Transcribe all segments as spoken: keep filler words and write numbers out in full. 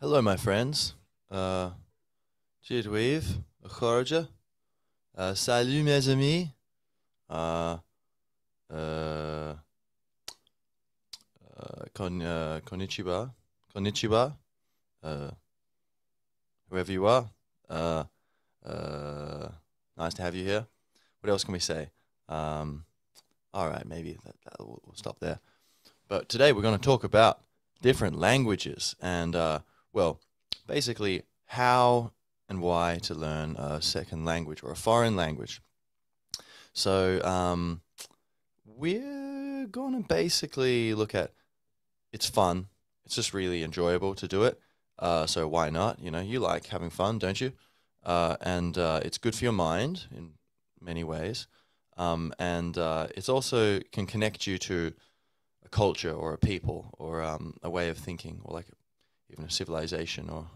Hello, my friends. Uh, Jidweev, Khorja. Uh, salut, mes amis. Uh, uh, uh, kon, uh, konnichiwa. Konnichiwa. Uh, whoever you are. Uh, uh, nice to have you here. What else can we say? Um, all right, maybe that, that we'll, we'll stop there. But today we're going to talk about different languages and... Uh, Well, basically, how and why to learn a second language or a foreign language. So um, we're going to basically look at, it's fun. It's just really enjoyable to do it. Uh, so why not? You know, you like having fun, don't you? Uh, and uh, it's good for your mind in many ways. Um, and uh, it's also can connect you to a culture or a people or um, a way of thinking or like a even a civilization or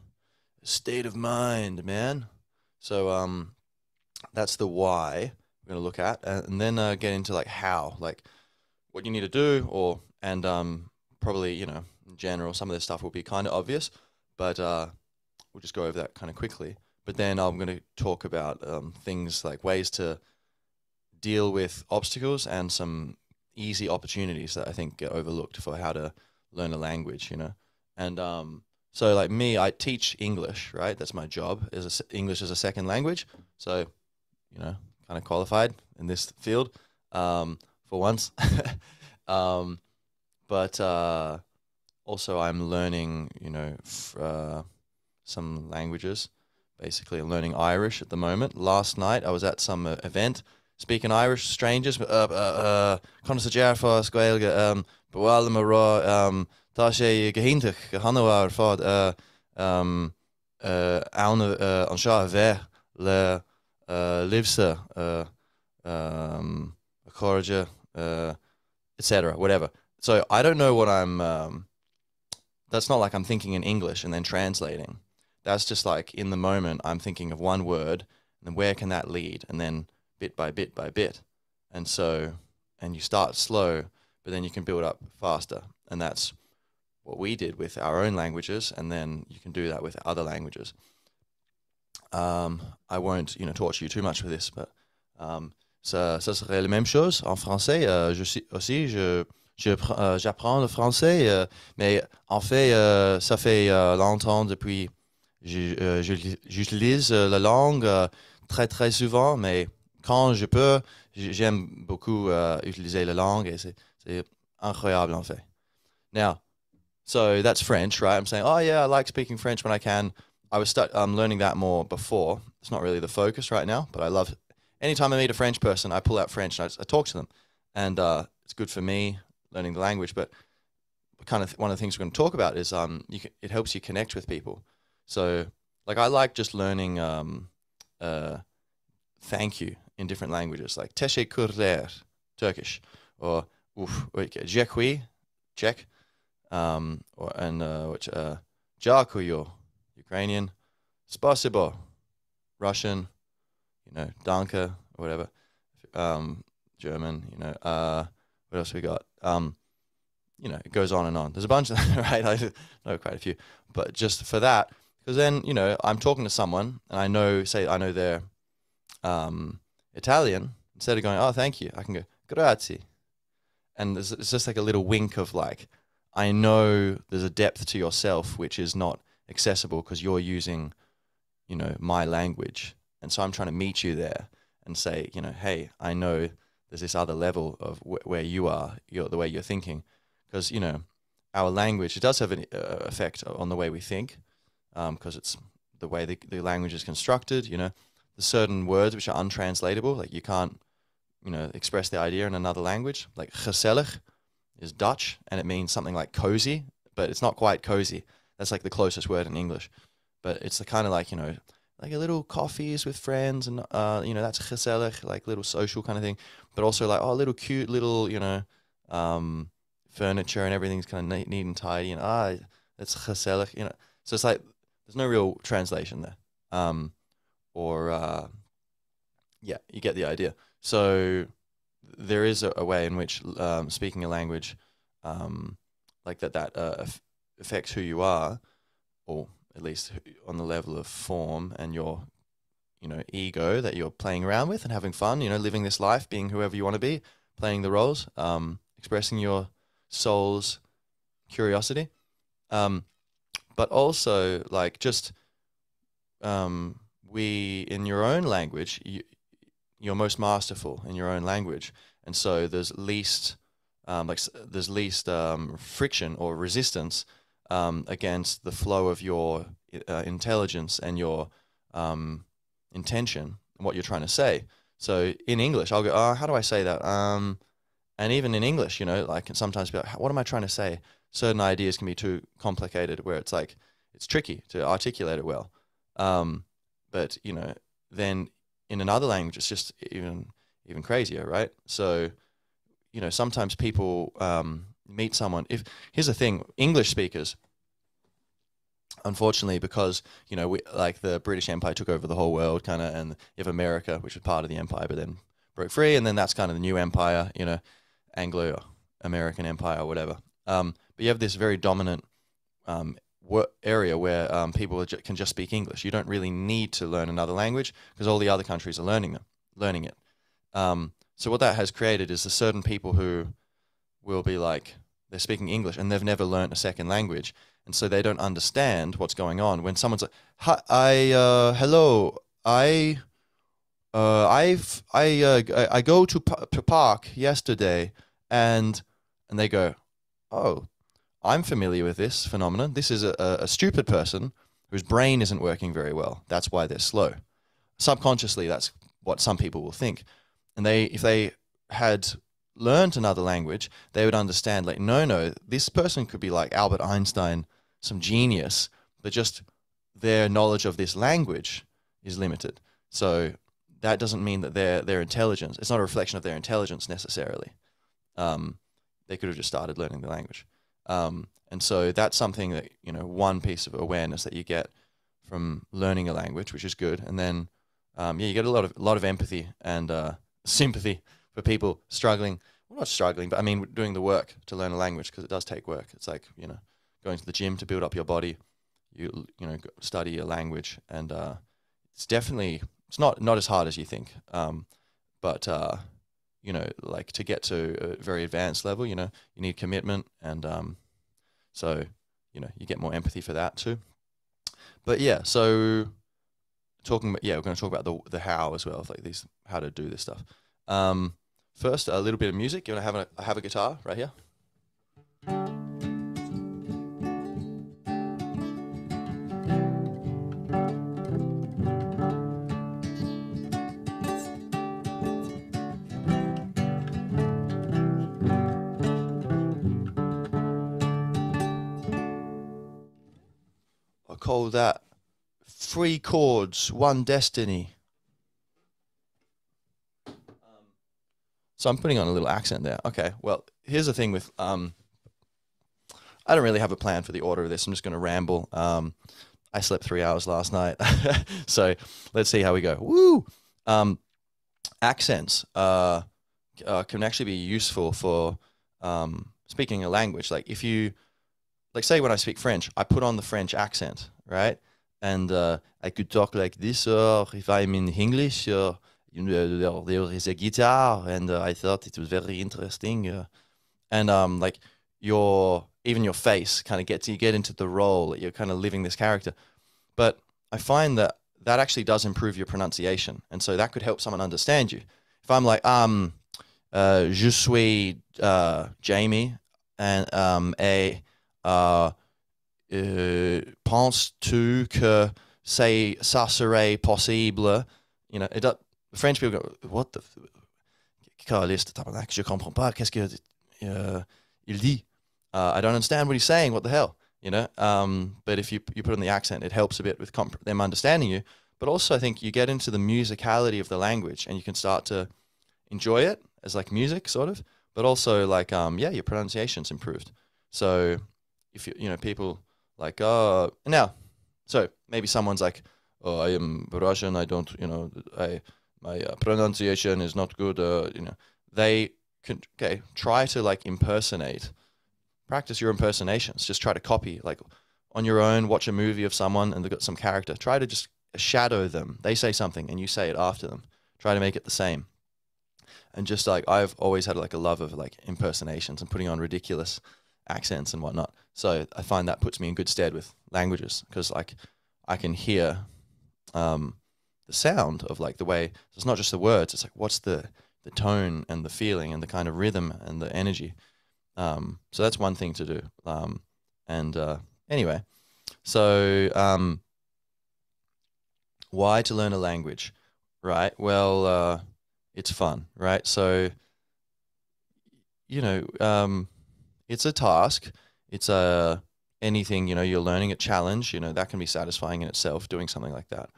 a state of mind, man. So um, that's the why we're going to look at, uh, and then uh, get into like how, like what you need to do, or and um, probably, you know, in general, some of this stuff will be kind of obvious, but uh, we'll just go over that kind of quickly. But then I'm going to talk about um, things like ways to deal with obstacles and some easy opportunities that I think get overlooked for how to learn a language, you know. And um, so like me, I teach English, right? That's my job, is a, English as a second language. So, you know, kind of qualified in this field um, for once. um, but uh, also I'm learning, you know, f uh, some languages. Basically I'm learning Irish at the moment. Last night I was at some uh, event speaking Irish, strangers, uh, uh, uh, um, Tashe gehintig gehanouar fad uh um uh aune uh ansha ver le uh livse uh um corja uh et cetera whatever. So I don't know what I'm um that's not like I'm thinking in English and then translating. That's just like in the moment I'm thinking of one word and then where can that lead, and then bit by bit by bit. And so and you start slow, but then you can build up faster, and that's what we did with our own languages, and then you can do that with other languages. Um, I won't, you know, torture you too much for this, but um, ça, ça serait la même chose en français. Uh, je aussi, je, je uh, j'apprends le français, uh, mais en fait, uh, ça fait uh, longtemps depuis. J'utilise je, uh, je, uh, la langue uh, très très souvent, mais quand je peux, j'aime beaucoup uh, utiliser la langue, et c'est incroyable en fait. Now. So that's French, right? I'm saying, oh yeah, I like speaking French when I can. I was stu um, learning that more before. It's not really the focus right now, but I love it. Anytime I meet a French person, I pull out French and I, just, I talk to them. And uh, it's good for me learning the language, but kind of one of the things we're going to talk about is um, you can, it helps you connect with people. So like I like just learning um, uh, thank you in different languages, like teşekkürler, Turkish, or Jekwi, Czech. Um, or, and uh, which uh, Jakuyo, Ukrainian, Spasibo, Russian, you know, Danke or whatever, um, German, you know, uh, what else we got? Um, you know, it goes on and on. There's a bunch of that, right? I know quite a few, but just for that, because then you know, I'm talking to someone and I know, say, I know they're um, Italian. Instead of going, oh, thank you, I can go grazie, and there's, it's just like a little wink of like. I know there's a depth to yourself which is not accessible because you're using, you know, my language. And so I'm trying to meet you there and say, you know, hey, I know there's this other level of wh where you are, you're, the way you're thinking. Because, you know, our language, it does have an uh, effect on the way we think because um, it's the way the, the language is constructed, you know. There's certain words which are untranslatable, like you can't, you know, express the idea in another language, like gezellig. Is Dutch, and it means something like cozy, but it's not quite cozy. That's like the closest word in English, but it's the kind of like, you know, like a little coffees with friends and, uh, you know, that's gezellig, like little social kind of thing, but also like, oh, little cute little, you know, um, furniture and everything's kind of neat, neat and tidy and ah, it's gezellig, you know. So it's like, there's no real translation there. Um, or, uh, yeah, you get the idea. So there is a, a way in which um, speaking a language um, like that that uh, affects who you are, or at least on the level of form and your, you know, ego that you're playing around with and having fun, you know, living this life, being whoever you want to be, playing the roles, um, expressing your soul's curiosity. Um, but also like just, um, we, in your own language, you, you're most masterful in your own language. And so there's least, um, like there's least, um, friction or resistance, um, against the flow of your uh, intelligence and your, um, intention and what you're trying to say. So in English, I'll go, oh, how do I say that? Um, and even in English, you know, I can sometimes be like, what am I trying to say? Certain ideas can be too complicated where it's like, it's tricky to articulate it well. Um, but, you know, then in another language, it's just even, even crazier, right? So, you know, sometimes people um, meet someone. If here's the thing, English speakers, unfortunately, because, you know, we, like the British Empire took over the whole world kind of, and you have America, which was part of the empire, but then broke free. And then that's kind of the new empire, you know, Anglo-American empire or whatever. Um, but you have this very dominant um, area where um, people ju can just speak English. You don't really need to learn another language because all the other countries are learning them, learning it. Um, so what that has created is the certain people who will be like, they're speaking English and they've never learned a second language. And so they don't understand what's going on. When someone's like, hi, I, uh, hello, I, uh, I've, I, uh, I go to, p to park yesterday, and, and they go, oh, I'm familiar with this phenomenon. This is a, a stupid person whose brain isn't working very well. That's why they're slow. Subconsciously, that's what some people will think. And they, if they had learned another language, they would understand, like, no, no, this person could be like Albert Einstein, some genius, but just their knowledge of this language is limited. So that doesn't mean that their, their intelligence, it's not a reflection of their intelligence necessarily. Um, they could have just started learning the language. Um, and so that's something that, you know, one piece of awareness that you get from learning a language, which is good. And then, um, yeah, you get a lot of, lot of empathy and, uh, sympathy for people struggling. Well, not struggling, but I mean, doing the work to learn a language, because it does take work. It's like, you know, going to the gym to build up your body, you, you know, study a language. And, uh, it's definitely, it's not, not as hard as you think. Um, but, uh, you know, like to get to a very advanced level, you know, you need commitment. And um, so, you know, you get more empathy for that too. But yeah, so talking about, yeah, we're going to talk about the, the how as well, of like these, how to do this stuff. Um, first, a little bit of music. You want to have a, I have a guitar right here. Call that three chords, one destiny. Um, so I'm putting on a little accent there. Okay, well, here's the thing with, um, I don't really have a plan for the order of this. I'm just going to ramble. Um, I slept three hours last night. So let's see how we go. Woo! Um, accents uh, uh, can actually be useful for um, speaking a language. Like if you... Like say when I speak French, I put on the French accent, right? And uh, I could talk like this, or if I'm in English, uh, you know, there is a guitar, and uh, I thought it was very interesting. Uh, and um, like your, even your face kind of gets, you get into the role, you're kind of living this character. But I find that that actually does improve your pronunciation. And so that could help someone understand you. If I'm like, um, uh, je suis uh, Jamie, and um, a... Uh, uh, penses-tu que c'est, ça serait possible? You know, it, uh, French people go, what the? Caliste, tabarnak, je comprends pas. Qu'est-ce que uh, il dit? Uh, I don't understand what he's saying. What the hell? You know. Um, but if you you put on the accent, it helps a bit with comp them understanding you. But also, I think you get into the musicality of the language, and you can start to enjoy it as like music, sort of. But also, like, um, yeah, your pronunciation's improved. So. If you, you know, people like, uh, now, so maybe someone's like, oh, I am Russian. I don't, you know, I, my uh, pronunciation is not good. Uh, you know, they can, okay, try to like impersonate, practice your impersonations. Just try to copy like on your own, watch a movie of someone and they've got some character. Try to just shadow them. They say something and you say it after them. Try to make it the same. And just like, I've always had like a love of like impersonations and putting on ridiculous accents and whatnot. So I find that puts me in good stead with languages, because like I can hear um, the sound of like the way, so it's not just the words, it's like what's the, the tone and the feeling and the kind of rhythm and the energy. Um, so that's one thing to do. Um, and uh, anyway, so um, why to learn a language, right? Well, uh, it's fun, right? So, you know, um, it's a task. It's a anything, you know, you're learning a challenge, you know, that can be satisfying in itself, doing something like that.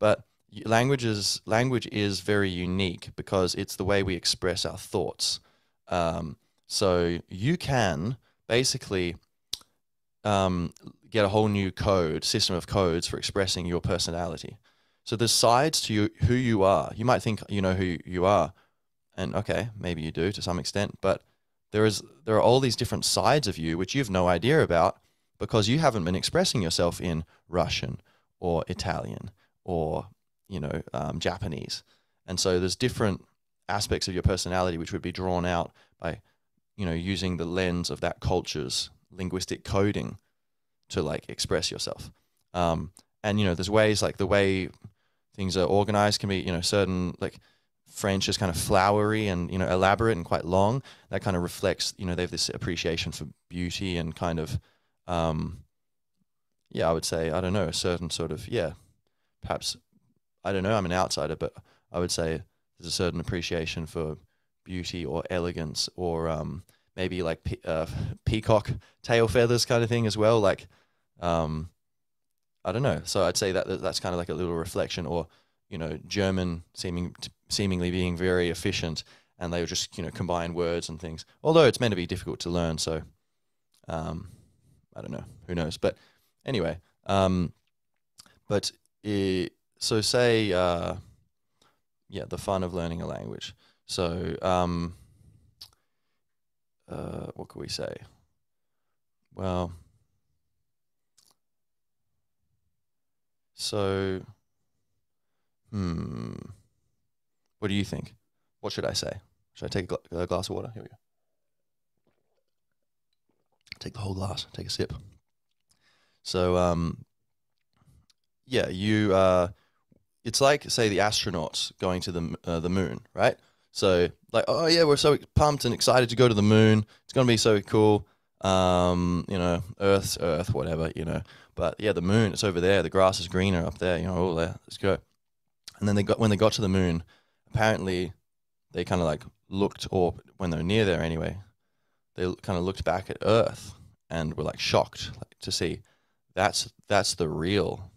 But languages, language is very unique because it's the way we express our thoughts. Um, so you can basically um, get a whole new code, system of codes for expressing your personality. So there's sides to you, who you are. You might think you know who you are, and okay, maybe you do to some extent, but there is there are all these different sides of you which you've no idea about because you haven't been expressing yourself in Russian or Italian or you know um, Japanese. And so there's different aspects of your personality which would be drawn out by you know using the lens of that culture's linguistic coding to like express yourself. Um, and you know there's ways like the way things are organized can be, you know, certain like French is kind of flowery and, you know, elaborate and quite long. That kind of reflects, you know, they have this appreciation for beauty and kind of, um, yeah, I would say, I don't know, a certain sort of, yeah, perhaps, I don't know, I'm an outsider, but I would say there's a certain appreciation for beauty or elegance or um, maybe like pe uh, peacock tail feathers kind of thing as well. Like, um, I don't know. So I'd say that that's kind of like a little reflection, or, you know, German seeming to, seemingly being very efficient, and they would just, you know, combine words and things. Although it's meant to be difficult to learn. So, um, I don't know, who knows, but anyway, um, but it, so say, uh, yeah, the fun of learning a language. So, um, uh, what could we say? Well, So, hmm, what do you think? What should I say? Should I take a, gl a glass of water? Here we go. Take the whole glass. Take a sip. So, um, yeah, you. Uh, it's like, say, the astronauts going to the uh, the moon, right? So, like, oh yeah, we're so pumped and excited to go to the moon. It's gonna be so cool. Um, you know, Earth's Earth, whatever, you know. But yeah, the moon, it's over there. The grass is greener up there. You know, all there. Let's go. And then they got when they got to the moon, apparently they kind of like looked, or when they're near there anyway, they kind of looked back at Earth and were like shocked like, to see that's that's the real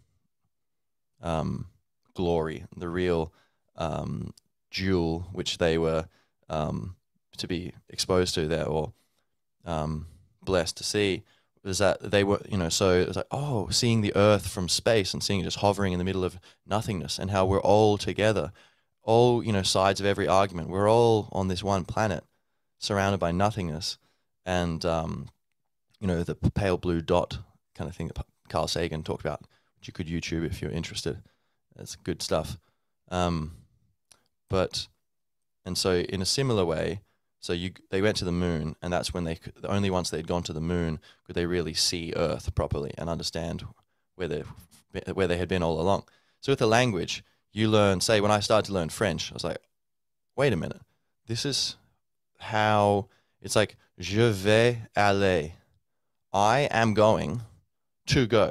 um, glory, the real um, jewel which they were um, to be exposed to there, or um, blessed to see. Was that they were, you know, so it was like, oh, seeing the Earth from space and seeing it just hovering in the middle of nothingness, and how we're all together, all, you know, sides of every argument. We're all on this one planet surrounded by nothingness. And, um, you know, the pale blue dot kind of thing that Carl Sagan talked about, which you could YouTube if you're interested. That's good stuff. Um, but, and so in a similar way, So you, they went to the moon, and that's when they could, only once they'd gone to the moon could they really see Earth properly and understand where they where they had been all along. So with the language, you learn. Say when I started to learn French, I was like, wait a minute, this is how it's like. Je vais aller. I am going to go.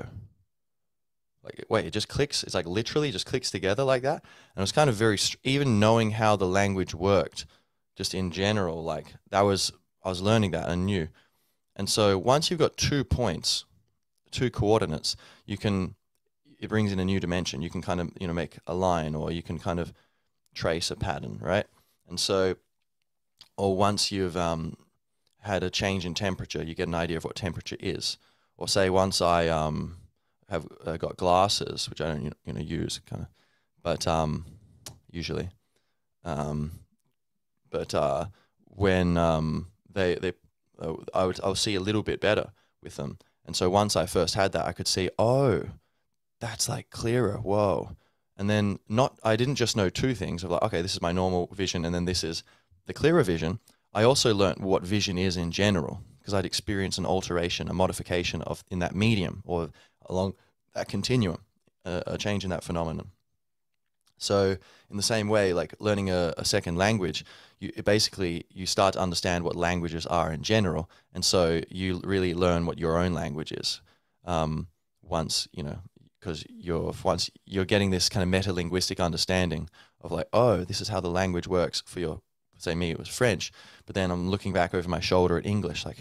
Like wait, it just clicks. It's like literally just clicks together like that. And it was kind of very even knowing how the language worked. Just in general, like that was, I was learning that and knew. And so once you've got two points, two coordinates, you can, it brings in a new dimension. You can kind of, you know, make a line, or you can kind of trace a pattern, right? And so, or once you've um, had a change in temperature, you get an idea of what temperature is. Or say once I um, have uh, got glasses, which I don't, you know, use kind of, but um, usually, um, But uh, when um, they, they, uh, I would, I'll see a little bit better with them. And so once I first had that, I could see, oh, that's like clearer. Whoa. And then not, I didn't just know two things of like, okay, this is my normal vision, and then this is the clearer vision. I also learned what vision is in general, because I'd experienced an alteration, a modification of in that medium or along that continuum, a, a change in that phenomenon. So in the same way, like learning a, a second language, you basically you start to understand what languages are in general, and so you really learn what your own language is. Um, once you know, because you're once you're getting this kind of meta-linguistic understanding of like, oh, this is how the language works for your. Say me, it was French, but then I'm looking back over my shoulder at English, like,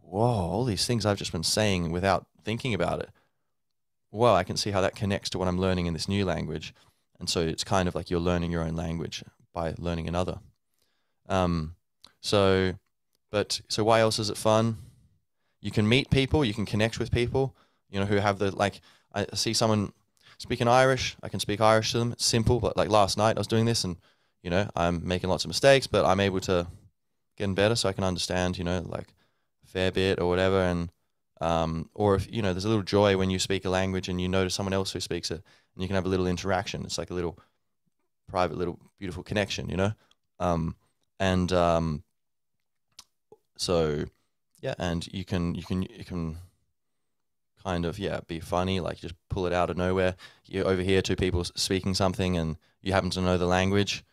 whoa, all these things I've just been saying without thinking about it. Well, I can see how that connects to what I'm learning in this new language. And so it's kind of like you're learning your own language by learning another. Um, so, but, so why else is it fun? You can meet people, you can connect with people, you know, who have the, like, I see someone speaking Irish, I can speak Irish to them. It's simple, but like last night I was doing this and, you know, I'm making lots of mistakes, but I'm able to get better so I can understand, you know, like a fair bit or whatever. And, um, or if, you know, there's a little joy when you speak a language and you notice someone else who speaks it and you can have a little interaction. It's like a little private, little beautiful connection, you know? Um, and, um, so yeah, and you can, you can, you can kind of, yeah, be funny, like just pull it out of nowhere. You overhear two people speaking something and you happen to know the language.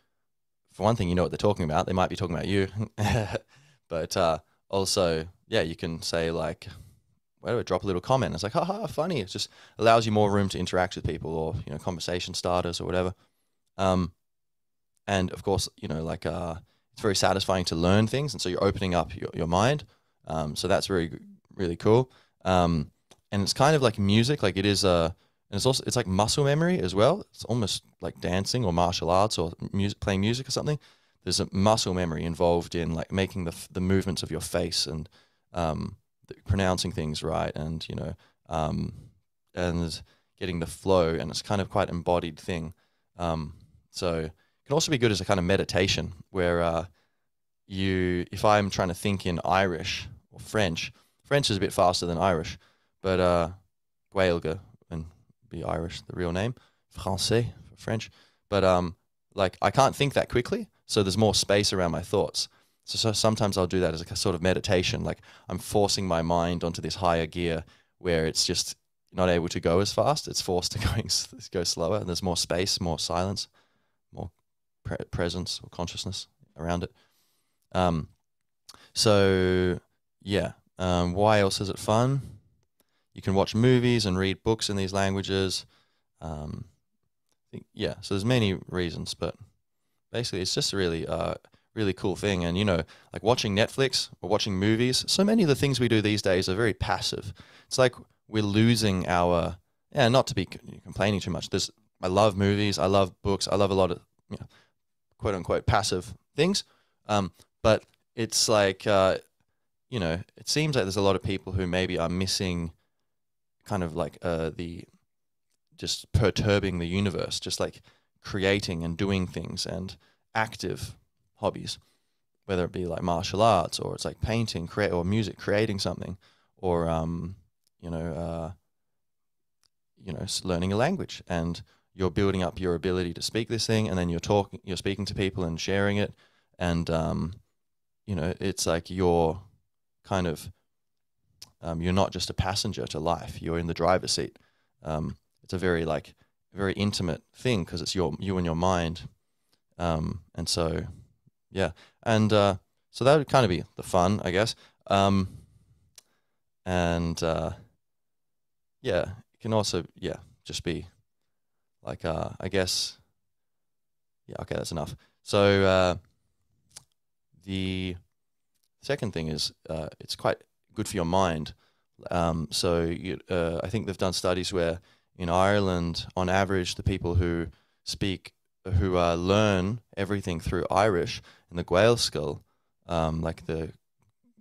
For one thing, you know what they're talking about. They might be talking about you. But uh, also, yeah, you can say like, where do I drop a little comment? It's like, haha, funny. It just allows you more room to interact with people or, you know, conversation starters or whatever. Um, and of course, you know, like uh, it's very satisfying to learn things. And so you're opening up your, your mind. Um, so that's really, really cool. Um, and it's kind of like music. Like it is a, uh, And it's also, it's like muscle memory as well. It's almost like dancing or martial arts or music, playing music or something. There's a muscle memory involved in like making the, the movements of your face and um, the, pronouncing things right and, you know, um, and getting the flow, and it's kind of quite embodied thing. Um, so it can also be good as a kind of meditation where uh, you, if I'm trying to think in Irish or French, French is a bit faster than Irish, but uh, Gaelscoil and be Irish, the real name, Francais, for French. But um, like I can't think that quickly, so there's more space around my thoughts. So, so sometimes I'll do that as a sort of meditation, like I'm forcing my mind onto this higher gear where it's just not able to go as fast. It's forced to going, go slower, and there's more space, more silence, more pre presence or consciousness around it. Um, so yeah, um, why else is it fun? You can watch movies and read books in these languages. Um, I think, yeah, so there's many reasons, but basically it's just a really, uh, really cool thing. And, you know, like watching Netflix or watching movies, so many of the things we do these days are very passive. It's like we're losing our, yeah, not to be complaining too much. There's, I love movies. I love books. I love a lot of, you know, quote unquote, passive things. Um, but it's like, uh, you know, it seems like there's a lot of people who maybe are missing kind of like uh, the just perturbing the universe, just like creating and doing things and active hobbies, whether it be like martial arts or it's like painting, create or music, creating something, or um, you know, uh, you know, learning a language, and you're building up your ability to speak this thing, and then you're talking, you're speaking to people and sharing it, and um, you know, it's like you're kind of. Um, you're not just a passenger to life. You're in the driver's seat. Um, it's a very like very intimate thing because it's your you and your mind. Um, and so, yeah. And uh, so that would kind of be the fun, I guess. Um, and uh, yeah, it can also, yeah, just be like, uh, I guess, yeah, okay, that's enough. So uh, the second thing is uh, it's quite good for your mind. Um, so you, uh, I think they've done studies where in Ireland, on average, the people who speak, who uh, learn everything through Irish and the Gaelscoil, um, like the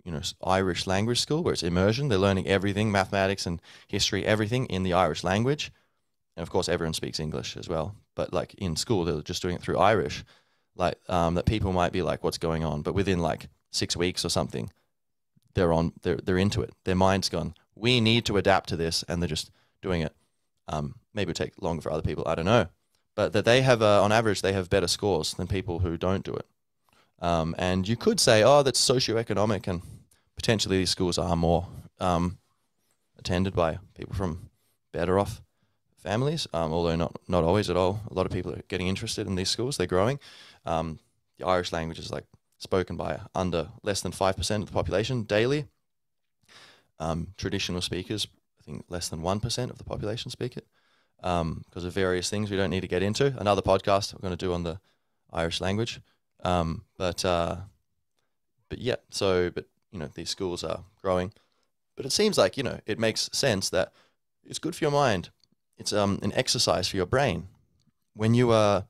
you know Irish language school where it's immersion, they're learning everything, mathematics and history, everything in the Irish language. And of course, everyone speaks English as well. But like in school, they're just doing it through Irish. Like um, that people might be like, what's going on? But within like six weeks or something, they're on, they're, they're into it. Their mind's gone, we need to adapt to this, and they're just doing it. Um, maybe it would take longer for other people, I don't know. But that they have, uh, on average, they have better scores than people who don't do it. Um, and you could say, oh, that's socioeconomic, and potentially these schools are more um, attended by people from better off families, um, although not, not always at all. A lot of people are getting interested in these schools. They're growing. Um, the Irish language is like spoken by under less than five percent of the population daily. Um, traditional speakers, I think less than one percent of the population speak it, because um, of various things we don't need to get into. Another podcast we're going to do on the Irish language. Um, but, uh, but yeah, so, but you know, these schools are growing, but it seems like, you know, it makes sense that it's good for your mind. It's, um, an exercise for your brain when you are,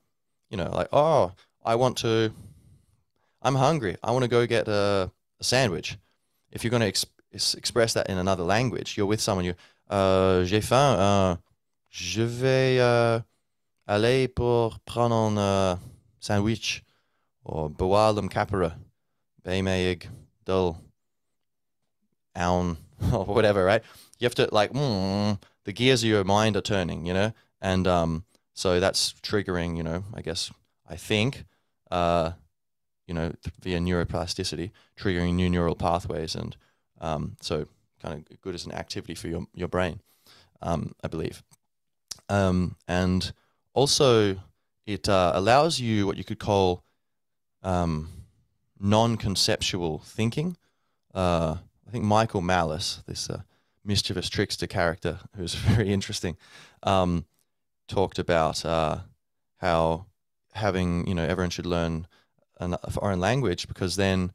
you know, like, oh, I want to, I'm hungry. I want to go get a, a sandwich. If you're going to ex express that in another language, you're with someone, you, uh, j'ai faim, uh, je vais, uh, aller pour prendre un, uh, sandwich. Or Bawalum Kapara, Baymeig, Dull, Aun, or whatever, right? You have to, like, mm, the gears of your mind are turning, you know? And um, so that's triggering, you know, I guess, I think, uh, you know, via neuroplasticity, triggering new neural pathways. And um, so kind of good as an activity for your, your brain, um, I believe. Um, and also it uh, allows you what you could call Um, non-conceptual thinking. Uh, I think Michael Malice, this uh, mischievous trickster character who's very interesting, um, talked about uh, how having, you know, everyone should learn a foreign language, because then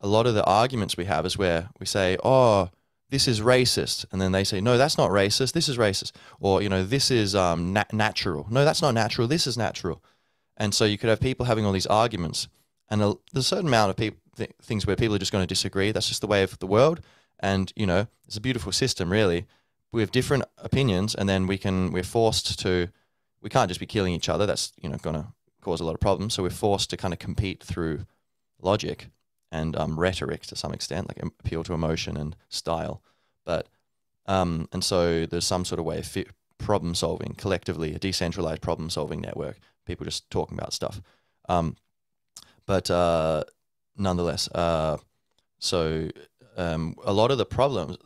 a lot of the arguments we have is where we say, oh, this is racist. And then they say, no, that's not racist. This is racist. Or, you know, this is um, na natural. No, that's not natural. This is natural. And so you could have people having all these arguments, and a, there's a certain amount of people, th things where people are just going to disagree. That's just the way of the world. And, you know, it's a beautiful system, really. We have different opinions, and then we can, we're forced to, we can't just be killing each other. That's, you know, going to cause a lot of problems. So we're forced to kind of compete through logic and um, rhetoric to some extent, like appeal to emotion and style. But, um, and so there's some sort of way of problem solving collectively, a decentralized problem solving network. People just talking about stuff. Um, but uh, nonetheless, uh, so um, a lot of the problems,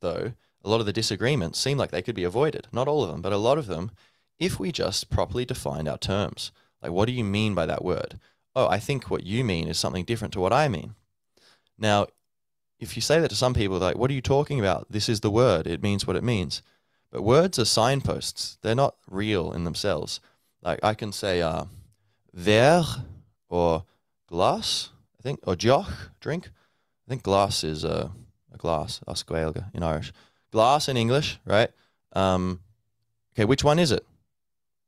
though, a lot of the disagreements seem like they could be avoided. Not all of them, but a lot of them, if we just properly defined our terms. Like, what do you mean by that word? Oh, I think what you mean is something different to what I mean. Now, if you say that to some people, like, what are you talking about? This is the word. It means what it means. But words are signposts. They're not real in themselves. Like, I can say uh, ver or glass, I think, or joch, drink. I think glass is uh, a glass, Gaelscoil in Irish. Glass in English, right? Um, okay, which one is it?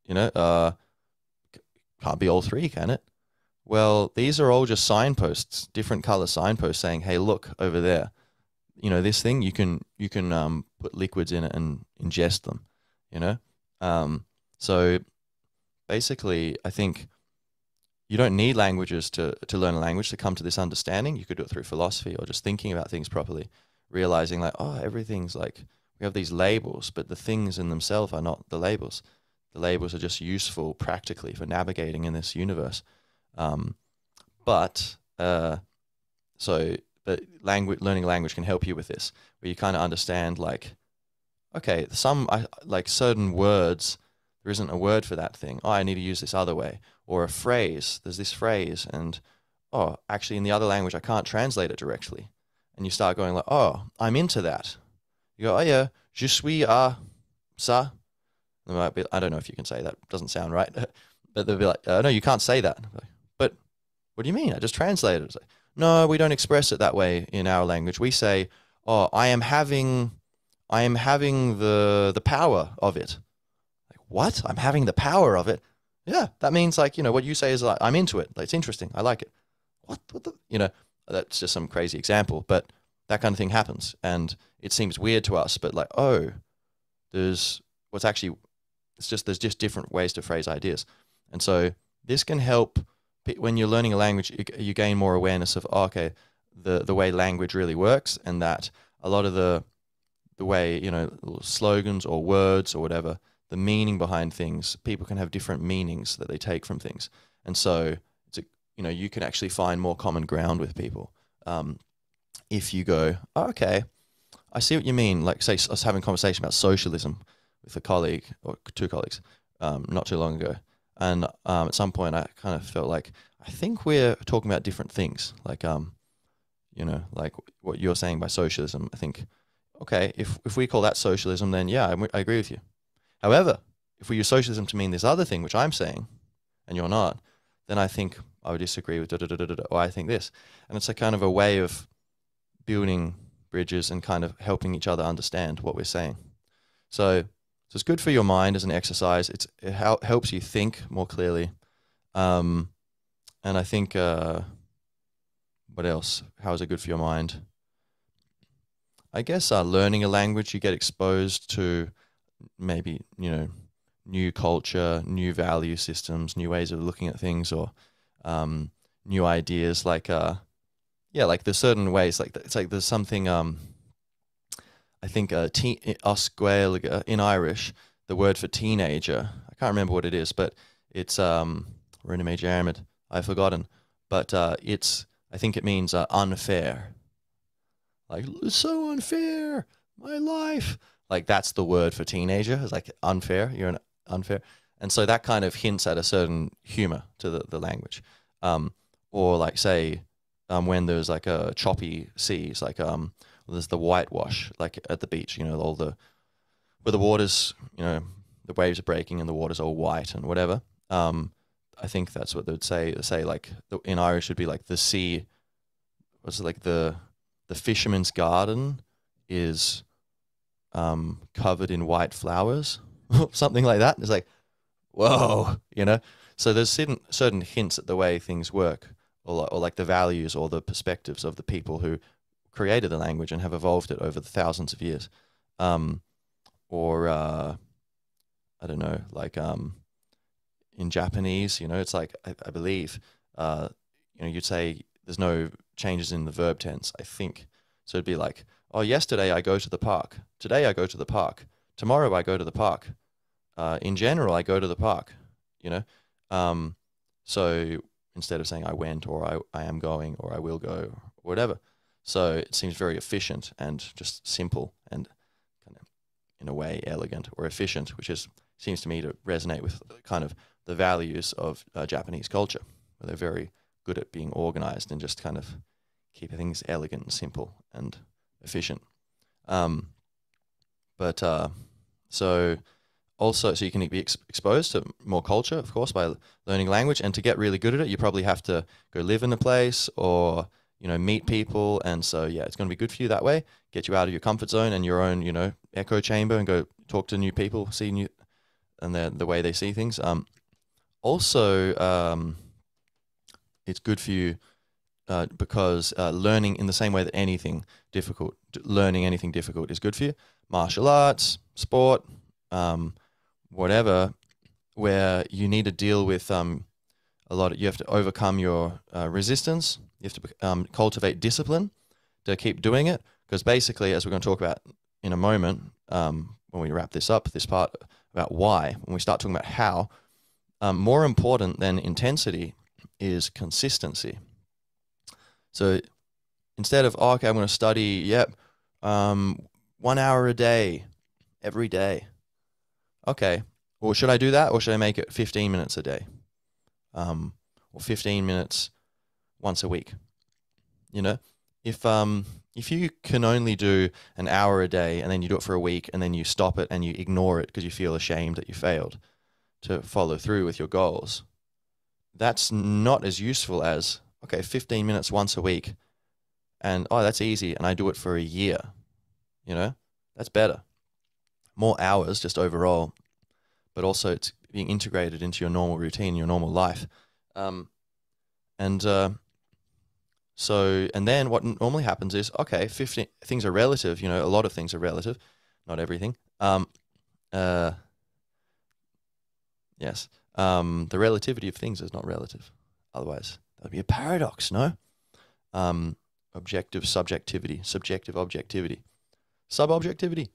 You know, uh, can't be all three, can it? Well, these are all just signposts, different color signposts saying, hey, look over there. You know, this thing, you can, you can um, put liquids in it and ingest them, you know? Um, so... Basically, I think you don't need languages to, to learn a language, to come to this understanding. You could do it through philosophy or just thinking about things properly, realizing like, oh, everything's like, we have these labels, but the things in themselves are not the labels. The labels are just useful practically for navigating in this universe. Um, but, uh, so but language, learning language can help you with this, where you kind of understand like, okay, some, I, like certain words, there isn't a word for that thing. Oh, I need to use this other way. Or a phrase, there's this phrase, and oh, actually in the other language, I can't translate it directly. And you start going like, oh, I'm into that. You go, oh yeah, je suis à ça. There might be, I don't know if you can say that, it doesn't sound right. But they'll be like, uh, no, you can't say that. Like, but what do you mean? I just translated it. It's like, no, we don't express it that way in our language. We say, oh, I am having, I am having the, the power of it. What? I'm having the power of it. Yeah, that means like, you know, what you say is like, I'm into it. Like, it's interesting. I like it. What? What the? You know, that's just some crazy example, but that kind of thing happens. And it seems weird to us, but like, oh, there's what's actually, it's just, there's just different ways to phrase ideas. And so this can help when you're learning a language, you gain more awareness of, oh, okay, the, the way language really works, and that a lot of the the way, you know, slogans or words or whatever, the meaning behind things, people can have different meanings that they take from things. And so, it's a, you know, you can actually find more common ground with people. Um, if you go, oh, okay, I see what you mean. Like, say, I was having a conversation about socialism with a colleague or two colleagues um, not too long ago. And um, at some point I kind of felt like, I think we're talking about different things. Like, um, you know, like what you're saying by socialism, I think, okay, if, if we call that socialism, then yeah, I, I agree with you. However, if we use socialism to mean this other thing, which I'm saying, and you're not, then I think I would disagree with da da da da da, or I think this. And it's a kind of a way of building bridges and kind of helping each other understand what we're saying. So, so it's good for your mind as an exercise. It's, it hel helps you think more clearly. Um, and I think, uh, what else? How is it good for your mind? I guess uh, learning a language, you get exposed to maybe, you know, new culture, new value systems, new ways of looking at things, or um, new ideas. Like, uh, yeah, like there's certain ways. Like it's like there's something. Um, I think uh, teen, Gaelscoil in Irish, the word for teenager. I can't remember what it is, but it's um, we're in a major pyramid. I've forgotten, but uh, it's. I think it means uh, unfair. Like, it's so unfair, my life. Like, that's the word for teenager. It's like unfair, you're an unfair. And so that kind of hints at a certain humor to the, the language. Um, or like, say, um, when there's like a choppy seas, like um, there's the whitewash, like at the beach, you know, all the, where the water's, you know, the waves are breaking and the water's all white and whatever. Um, I think that's what they would say, say like, the, in Irish would be like the sea, was it like the, the fisherman's garden is um, covered in white flowers, something like that. It's like, whoa, you know? So there's certain, certain hints at the way things work, or, or like the values or the perspectives of the people who created the language and have evolved it over the thousands of years. Um, or, uh, I don't know, like um, in Japanese, you know, it's like, I, I believe, uh, you know, you'd say there's no changes in the verb tense, I think. So it'd be like, oh, yesterday I go to the park. Today I go to the park. Tomorrow I go to the park. Uh, in general, I go to the park, you know. Um, so instead of saying I went or I, I am going or I will go or whatever. So it seems very efficient and just simple and kind of in a way elegant or efficient, which is seems to me to resonate with kind of the values of uh, Japanese culture, where they're very good at being organized and just kind of keeping things elegant and simple and efficient. Um, but uh, so also, so you can be ex exposed to more culture, of course, by learning language. And to get really good at it, you probably have to go live in a place or, you know, meet people. And so, yeah, it's going to be good for you that way, get you out of your comfort zone and your own, you know, echo chamber and go talk to new people, see new, and the, the way they see things. Um, also, um, it's good for you Uh, because uh, learning in the same way that anything difficult, learning anything difficult is good for you. Martial arts, sport, um, whatever, where you need to deal with um, a lot of, you have to overcome your uh, resistance. You have to um, cultivate discipline to keep doing it. Because basically, as we're going to talk about in a moment, um, when we wrap this up, this part about why, when we start talking about how, um, more important than intensity is consistency. So instead of, oh, okay, I'm going to study, yep, um, one hour a day, every day. Okay, well, should I do that or should I make it fifteen minutes a day? Um, or fifteen minutes once a week? You know, if, um, if you can only do an hour a day and then you do it for a week and then you stop it and you ignore it because you feel ashamed that you failed to follow through with your goals, that's not as useful as, okay, fifteen minutes once a week and, oh, that's easy. And I do it for a year, you know, that's better. More hours just overall, but also it's being integrated into your normal routine, your normal life. Um, and uh, so, and then what normally happens is, okay, fifteen things are relative, you know, a lot of things are relative, not everything. Um, uh, yes. Um, the relativity of things is not relative. Otherwise, that'd be a paradox, no? Um, objective subjectivity, subjective objectivity. sub-objectivity.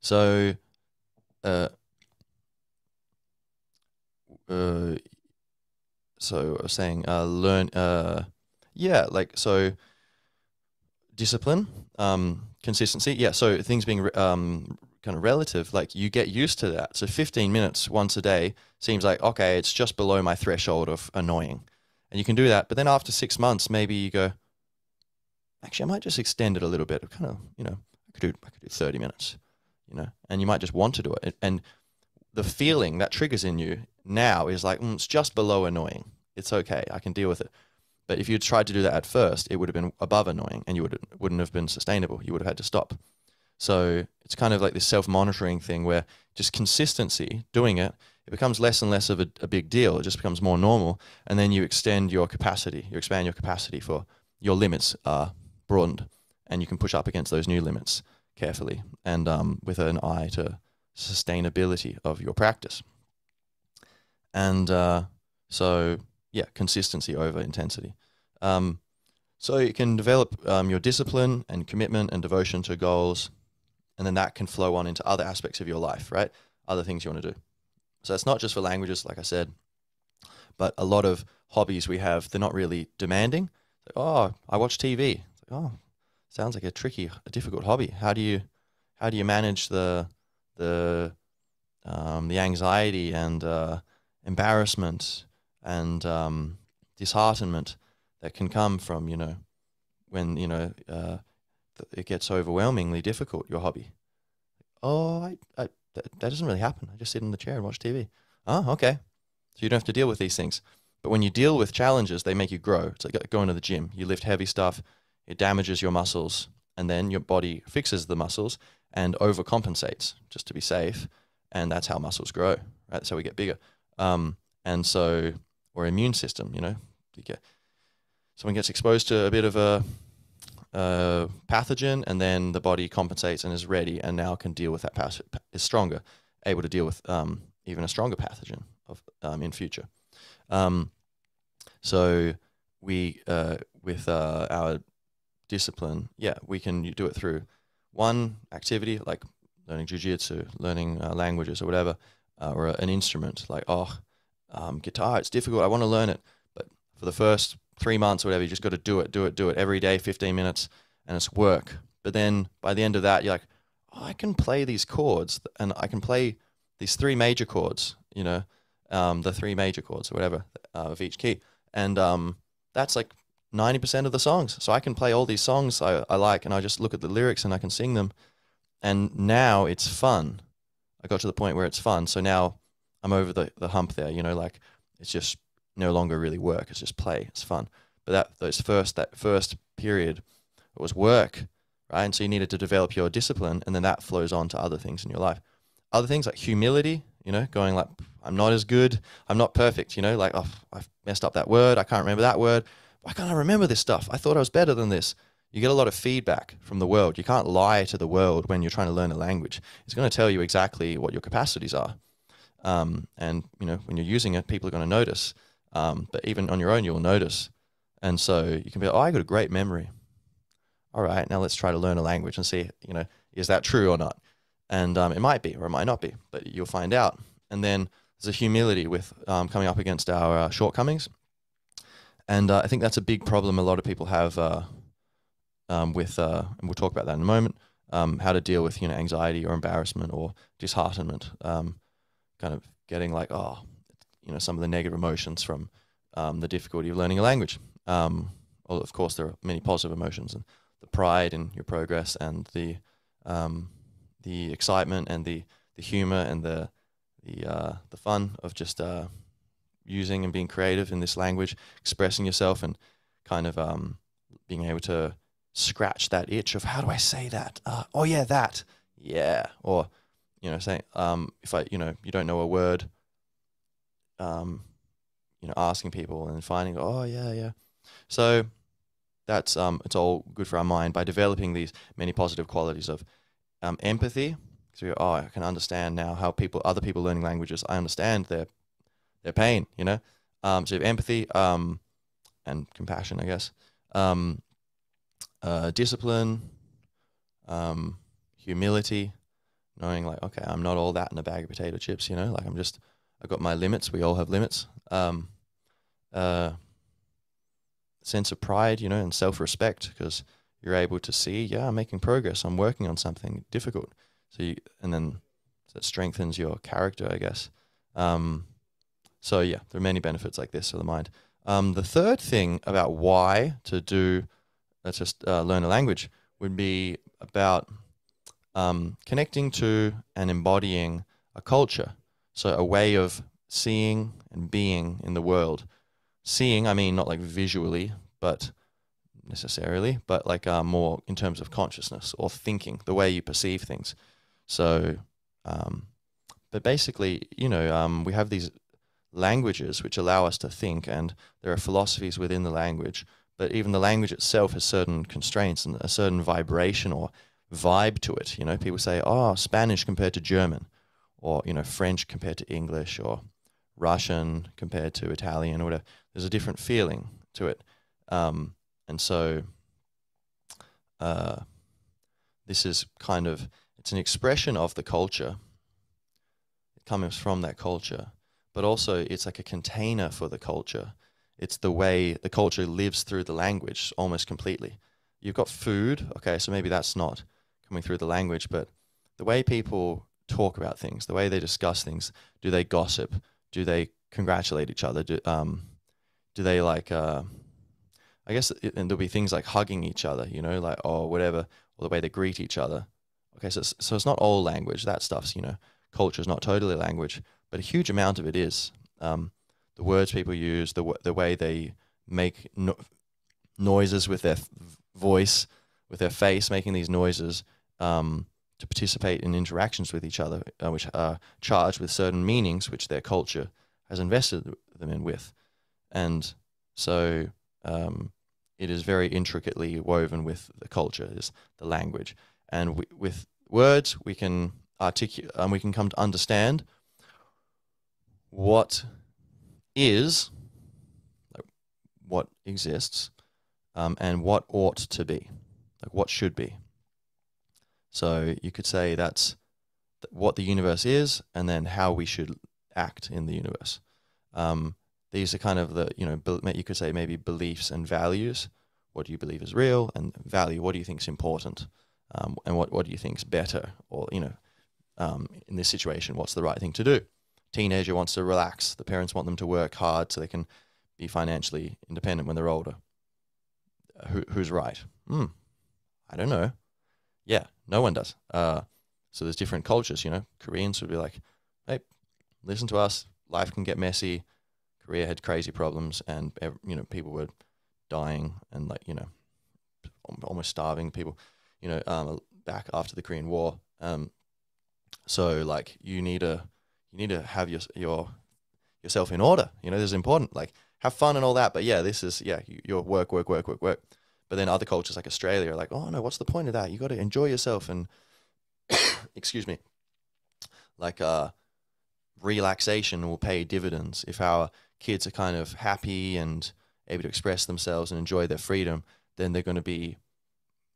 So uh, uh, so I was saying uh, learn uh, yeah like so discipline, um, consistency, yeah, so things being um, kind of relative, like you get used to that. So fifteen minutes once a day seems like, okay, it's just below my threshold of annoying, and you can do that. But then after six months maybe you go, actually I might just extend it a little bit. I kind of, you know, I could do, I could do thirty minutes, you know, and you might just want to do it. And the feeling that triggers in you now is like, mm, it's just below annoying. It's okay, I can deal with it. But if you tried to do that at first, it would have been above annoying, and you would, wouldn't have been sustainable. You would have had to stop. So it's kind of like this self-monitoring thing where just consistency, doing it, it becomes less and less of a, a big deal. It just becomes more normal. And then you extend your capacity, you expand your capacity for your limits are broadened, and you can push up against those new limits carefully and um, with an eye to sustainability of your practice. And uh, so, yeah, consistency over intensity. Um, so you can develop um, your discipline and commitment and devotion to goals, and then that can flow on into other aspects of your life, right? Other things you want to do. So it's not just for languages, like I said, but a lot of hobbies we have, they're not really demanding. Like, oh, I watch T V. It's like, oh, sounds like a tricky, a difficult hobby. How do you, how do you manage the, the, um, the anxiety and uh, embarrassment and um, disheartenment that can come from, you know, when, you know, uh, it gets overwhelmingly difficult, your hobby. Oh, I, I, that, that doesn't really happen. I just sit in the chair and watch T V. Oh, okay. So you don't have to deal with these things. But when you deal with challenges, they make you grow. It's like going to the gym. You lift heavy stuff. It damages your muscles, and then your body fixes the muscles and overcompensates just to be safe. And that's how muscles grow, right? That's how we get bigger. Um, and so, or immune system, you know, you get, someone gets exposed to a bit of a, a pathogen, and then the body compensates and is ready and now can deal with that, path is stronger, able to deal with um, even a stronger pathogen of, um, in future. Um, so we, uh, with uh, our discipline, yeah, we can do it through one activity, like learning jiu-jitsu, learning uh, languages or whatever, uh, or an instrument, like, oh, um, guitar, it's difficult, I want to learn it, but for the first three months or whatever, you just got to do it, do it, do it, every day, fifteen minutes, and it's work. But then by the end of that, you're like, oh, I can play these chords, and I can play these three major chords, you know, um, the three major chords or whatever uh, of each key, and um, that's like ninety percent of the songs. So I can play all these songs I, I like, and I just look at the lyrics and I can sing them. And now it's fun. I got to the point where it's fun. So now I'm over the, the hump there, you know, like it's just no longer really work. It's just play. It's fun. But that those first, that first period, it was work, right? And so you needed to develop your discipline, and then that flows on to other things in your life. Other things like humility, you know, going like, I'm not as good. I'm not perfect, you know, like, oh, I've messed up that word. I can't remember that word. Why can't I remember this stuff? I thought I was better than this. You get a lot of feedback from the world. You can't lie to the world when you're trying to learn a language. It's going to tell you exactly what your capacities are. Um, and, you know, when you're using it, people are going to notice. Um, but even on your own, you'll notice. And so you can be like, oh, I got a great memory. All right, now let's try to learn a language and see, you know, is that true or not? And um, it might be or it might not be, but you'll find out. And then there's a humility with um, coming up against our uh, shortcomings. And uh, I think that's a big problem a lot of people have uh, um, with, uh, and we'll talk about that in a moment, um, how to deal with, you know, anxiety or embarrassment or disheartenment, um, kind of getting like, oh, you know, some of the negative emotions from um, the difficulty of learning a language. Um, well, of course, there are many positive emotions, and the pride in your progress, and the um, the excitement, and the, the humor, and the the uh, the fun of just uh, using and being creative in this language, expressing yourself, and kind of um, being able to scratch that itch of how do I say that? Uh, oh yeah, that, yeah. Or, you know, saying, um, if I, you know, you don't know a word, um, you know, asking people and finding, oh yeah, yeah. So that's, um, it's all good for our mind by developing these many positive qualities of um, empathy. So, oh, I can understand now how people, other people learning languages, I understand their their pain, you know, um, so you have empathy um, and compassion, I guess, um, uh, discipline, um, humility, knowing like, okay, I'm not all that in a bag of potato chips, you know, like I'm just, I've got my limits. We all have limits. Um, uh, sense of pride, you know, and self-respect, because you're able to see, yeah, I'm making progress. I'm working on something difficult. So you, and then that strengthens your character, I guess. Um, so yeah, there are many benefits like this for the mind. Um, the third thing about why to do, let's just uh, learn a language, would be about um, connecting to and embodying a culture. So a way of seeing and being in the world. Seeing, I mean, not like visually, but necessarily, but like uh, more in terms of consciousness or thinking, the way you perceive things. So, um, but basically, you know, um, we have these languages which allow us to think, and there are philosophies within the language, but even the language itself has certain constraints and a certain vibration or vibe to it. You know, people say, oh, Spanish compared to German, or, you know, French compared to English, or Russian compared to Italian, or whatever. There's a different feeling to it. Um, and so uh, this is kind of, it's an expression of the culture. It comes from that culture, but also it's like a container for the culture. It's the way the culture lives through the language almost completely. You've got food, okay, so maybe that's not coming through the language, but the way people talk about things, the way they discuss things, do they gossip? Do they congratulate each other? Do, um, do they like, uh, I guess it, and there'll be things like hugging each other, you know, like, or whatever, or the way they greet each other. Okay, so it's, so it's not all language. That stuff's, you know, culture is not totally language, but a huge amount of it is. Um, the words people use, the, w the way they make no noises with their voice, with their face, making these noises um, to participate in interactions with each other, uh, which are charged with certain meanings which their culture has invested them in with. And so um, it is very intricately woven with the culture, is the language. And we, with words, we can articulate, and um, we can come to understand what is, like, what exists, um, and what ought to be, like what should be. So you could say that's th what the universe is, and then how we should act in the universe. Um, these are kind of the, you know, you could say maybe beliefs and values. What do you believe is real? And value, what do you think is important? Um, and what, what do you think is better? Or, you know, um, in this situation, what's the right thing to do? Teenager wants to relax. The parents want them to work hard so they can be financially independent when they're older. Who, who's right? Hmm. I don't know. Yeah, no one does. Uh, so there's different cultures, you know. Koreans would be like, hey, listen to us. Life can get messy. Korea had crazy problems, and, you know, people were dying and, like, you know, almost starving people, you know, um, back after the Korean War. Um, so, like, you need a... You need to have your, your yourself in order. You know, this is important. Like, have fun and all that. But yeah, this is, yeah, your work, work, work, work, work. But then other cultures like Australia are like, oh no, what's the point of that? You got to enjoy yourself and, excuse me, like uh, relaxation will pay dividends. If our kids are kind of happy and able to express themselves and enjoy their freedom, then they're going to be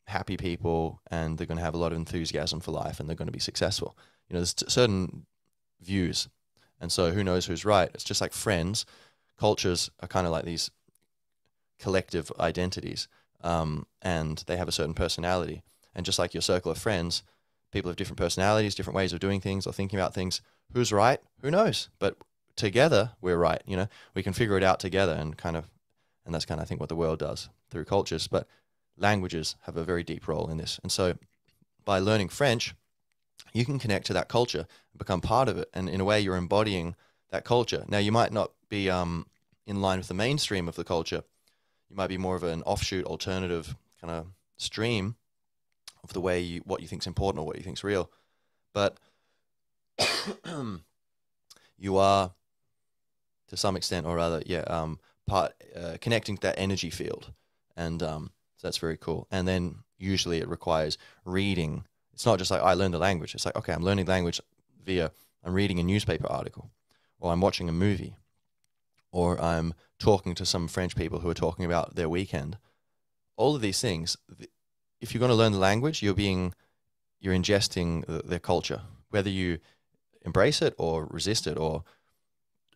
happy people, and they're going to have a lot of enthusiasm for life, and they're going to be successful. You know, there's certain views, and so who knows who's right? It's just like friends. Cultures are kind of like these collective identities, um, and they have a certain personality. And just like your circle of friends, people have different personalities, different ways of doing things or thinking about things. Who's right? Who knows? But together we're right. You know, we can figure it out together, and kind of, and that's kind of I think what the world does through cultures. But languages have a very deep role in this. And so by learning French, you can connect to that culture and become part of it. And in a way, you're embodying that culture. Now, you might not be um, in line with the mainstream of the culture. You might be more of an offshoot, alternative kind of stream of the way you, what you think is important or what you think is real. But you are, to some extent or other, yeah, um, part, uh, connecting to that energy field. And um, so that's very cool. And then usually it requires reading. It's not just like, oh, I learned the language. It's like, okay, I'm learning language via, I'm reading a newspaper article, or I'm watching a movie, or I'm talking to some French people who are talking about their weekend. All of these things, if you're going to learn the language, you're being, you're ingesting the, their culture, whether you embrace it or resist it or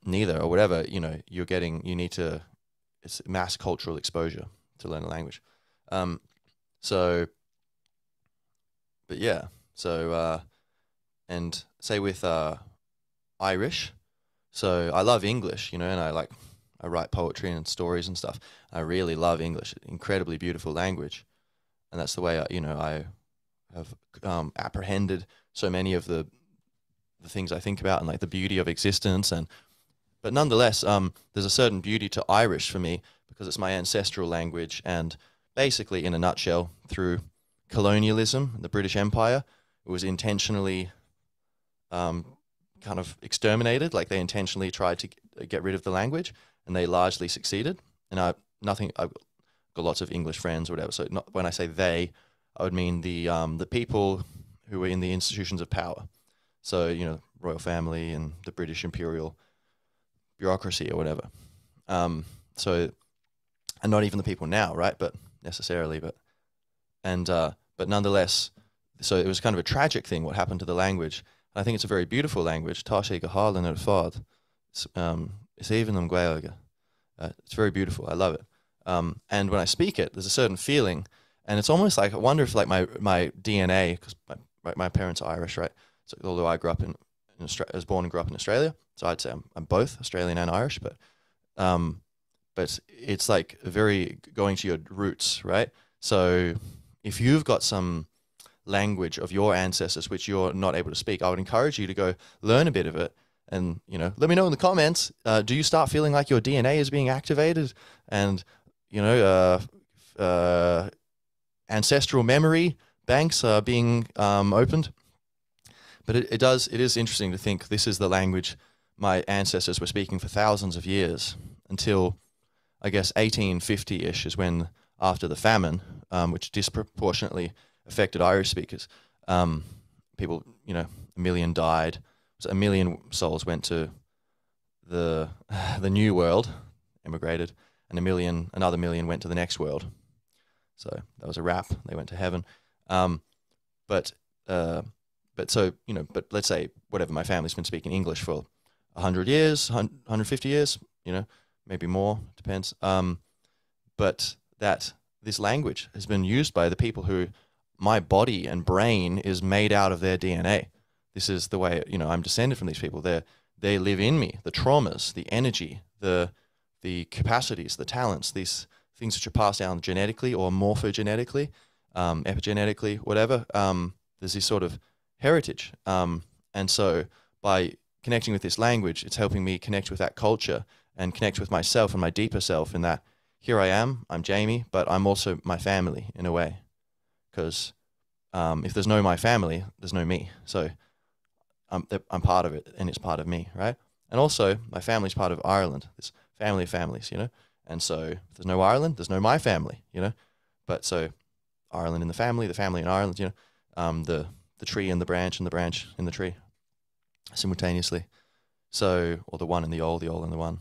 neither or whatever, you know, you're getting, you need to, it's mass cultural exposure to learn a language. Um, so, but yeah, so, uh, and say with, uh, Irish, so I love English, you know, and I like, I write poetry and stories and stuff. I really love English, incredibly beautiful language. And that's the way, I, you know, I have um, apprehended so many of the, the things I think about and like the beauty of existence. And, but nonetheless, um, there's a certain beauty to Irish for me because it's my ancestral language. And basically, in a nutshell, through colonialism, the British Empire, it was intentionally um, kind of exterminated. Like they intentionally tried to get rid of the language and they largely succeeded. And I, nothing, I, got lots of English friends or whatever. So not, when I say they, I would mean the um, the people who were in the institutions of power. So, you know, royal family and the British imperial bureaucracy or whatever. Um, so, and not even the people now, right? But necessarily, but, and, uh, but nonetheless, so it was kind of a tragic thing what happened to the language. And I think it's a very beautiful language. Táisí go hála na fad. It's even an gaeilge. It's very beautiful. I love it. Um, and when I speak it, there's a certain feeling, and it's almost like I wonder if like my my D N A, because my, my parents are Irish, right? So although I grew up in, in Australia, I was born and grew up in Australia, so I'd say I'm, I'm both Australian and Irish. But um, but it's like very going to your roots, right? So if you've got some language of your ancestors which you're not able to speak, I would encourage you to go learn a bit of it. And you know, let me know in the comments. Uh, do you start feeling like your D N A is being activated and you know, uh, uh, ancestral memory banks are being um, opened? But it, it does, it is interesting to think this is the language my ancestors were speaking for thousands of years until, I guess, eighteen fifty-ish is when, after the famine, um, which disproportionately affected Irish speakers, um, people, you know, a million died. So a million souls went to the the New World, emigrated. And a million, another million went to the next world. So that was a wrap. They went to heaven. Um, but, uh, but so, you know, but let's say whatever, my family's been speaking English for a hundred years, a hundred fifty years, you know, maybe more, depends. Um, but that this language has been used by the people who my body and brain is made out of their D N A. This is the way, you know, I'm descended from these people. They they live in me, the traumas, the energy, the... the capacities, the talents, these things which are passed down genetically or morphogenetically, um, epigenetically, whatever, um, there's this sort of heritage. Um, and so by connecting with this language, it's helping me connect with that culture and connect with myself and my deeper self in that here I am, I'm Jamie, but I'm also my family in a way. Because um, if there's no my family, there's no me. So I'm, I'm part of it and it's part of me, right? And also my family's part of Ireland. It's family of families, you know, and so if there's no Ireland, there's no my family, you know, but so Ireland in the family, the family in Ireland, you know, um, the, the tree and the branch and the branch in the tree simultaneously. So, or the one and the all, the all and the one.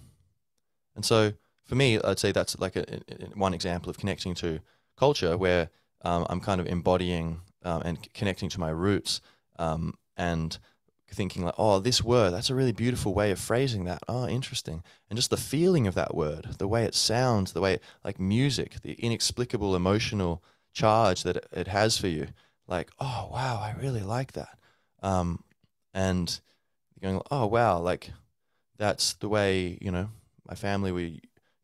And so for me, I'd say that's like a, a, one example of connecting to culture where um, I'm kind of embodying um, and connecting to my roots um, and thinking like, oh, this word, that's a really beautiful way of phrasing that. Oh, interesting. And just the feeling of that word, the way it sounds, the way, it, like music, the inexplicable emotional charge that it has for you. Like, oh, wow, I really like that. Um, and going, oh, wow, like that's the way, you know, my family were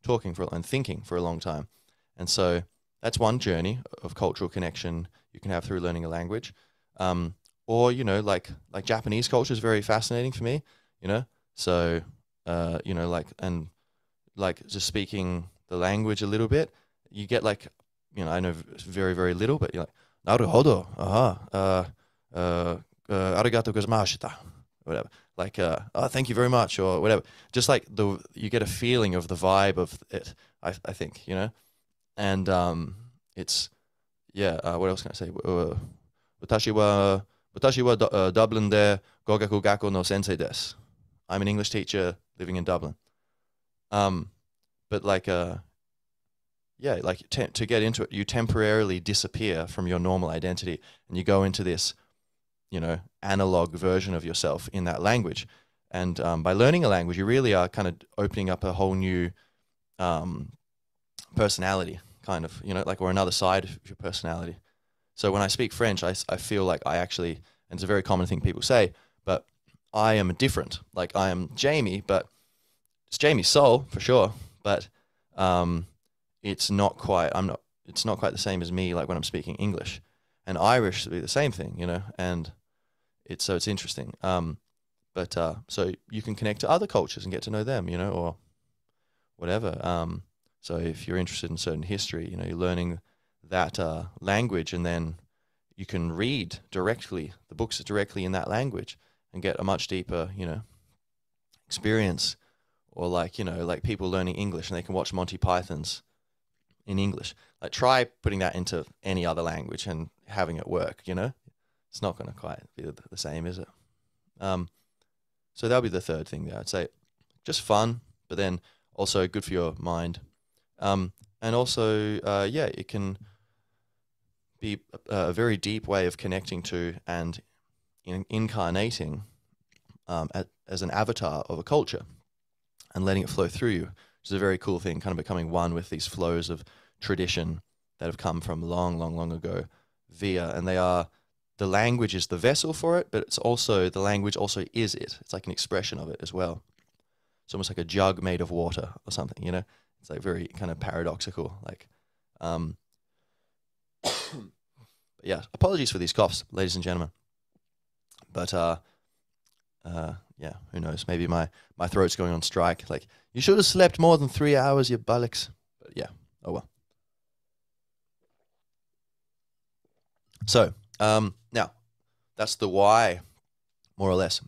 talking for and thinking for a long time. And so that's one journey of cultural connection you can have through learning a language. Um, Or, you know, like, like Japanese culture is very fascinating for me, you know? So, uh, you know, like, and like just speaking the language a little bit, you get like, you know, I know very, very little, but you're like, Naruhodo, aha, uh, uh, arigato gozaimashita, whatever. Like, uh, oh, thank you very much, or whatever. Just like the, you get a feeling of the vibe of it, I, I think, you know? And um, it's, yeah, uh, what else can I say? Watashi wa... Watashi wa Dublin de Gogaku Gaku no Sensei desu. I'm an English teacher living in Dublin. Um, but like, uh, yeah, like te to get into it, you temporarily disappear from your normal identity and you go into this, you know, analog version of yourself in that language. And um, by learning a language, you really are kind of opening up a whole new um, personality, kind of, you know, like, or another side of your personality. So when I speak French, I, I feel like I actually, and it's a very common thing people say, but I am different. Like, I am Jamie, but it's Jamie's soul for sure. But um, it's not quite, I'm not, it's not quite the same as me, like when I'm speaking English. And Irish would be the same thing, you know, and it's, so it's interesting. Um, but uh, so you can connect to other cultures and get to know them, you know, or whatever. Um, so if you're interested in certain history, you know, you're learning that uh, language, and then you can read directly, the books are directly in that language, and get a much deeper, you know, experience. Or like, you know, like people learning English and they can watch Monty Pythons in English. Like, try putting that into any other language and having it work, you know? It's not going to quite be the same, is it? Um, so that'll be the third thing there. I'd say just fun, but then also good for your mind. Um, and also, uh, yeah, it can be a, a very deep way of connecting to and in, incarnating um, at, as an avatar of a culture and letting it flow through you, which is a very cool thing, kind of becoming one with these flows of tradition that have come from long, long, long ago via, and they are, the language is the vessel for it, but it's also, the language also is it. It's like an expression of it as well. It's almost like a jug made of water or something, you know? It's like very kind of paradoxical, like, um, yeah, apologies for these coughs, ladies and gentlemen. But, uh, uh, yeah, who knows? Maybe my, my throat's going on strike. Like, you should have slept more than three hours, you bullocks. But yeah, oh well. So, um, now, that's the why, more or less,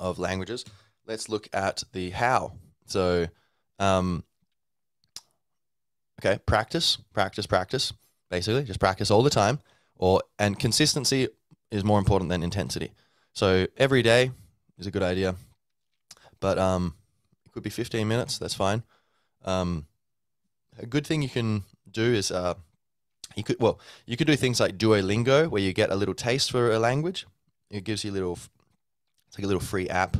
of languages. Let's look at the how. So, um, okay, practice, practice, practice. Basically, just practice all the time. Or, and consistency is more important than intensity. So, every day is a good idea, but um, it could be fifteen minutes. That's fine. Um, a good thing you can do is uh, you could well you could do things like Duolingo, where you get a little taste for a language. It gives you a little, it's like a little free app,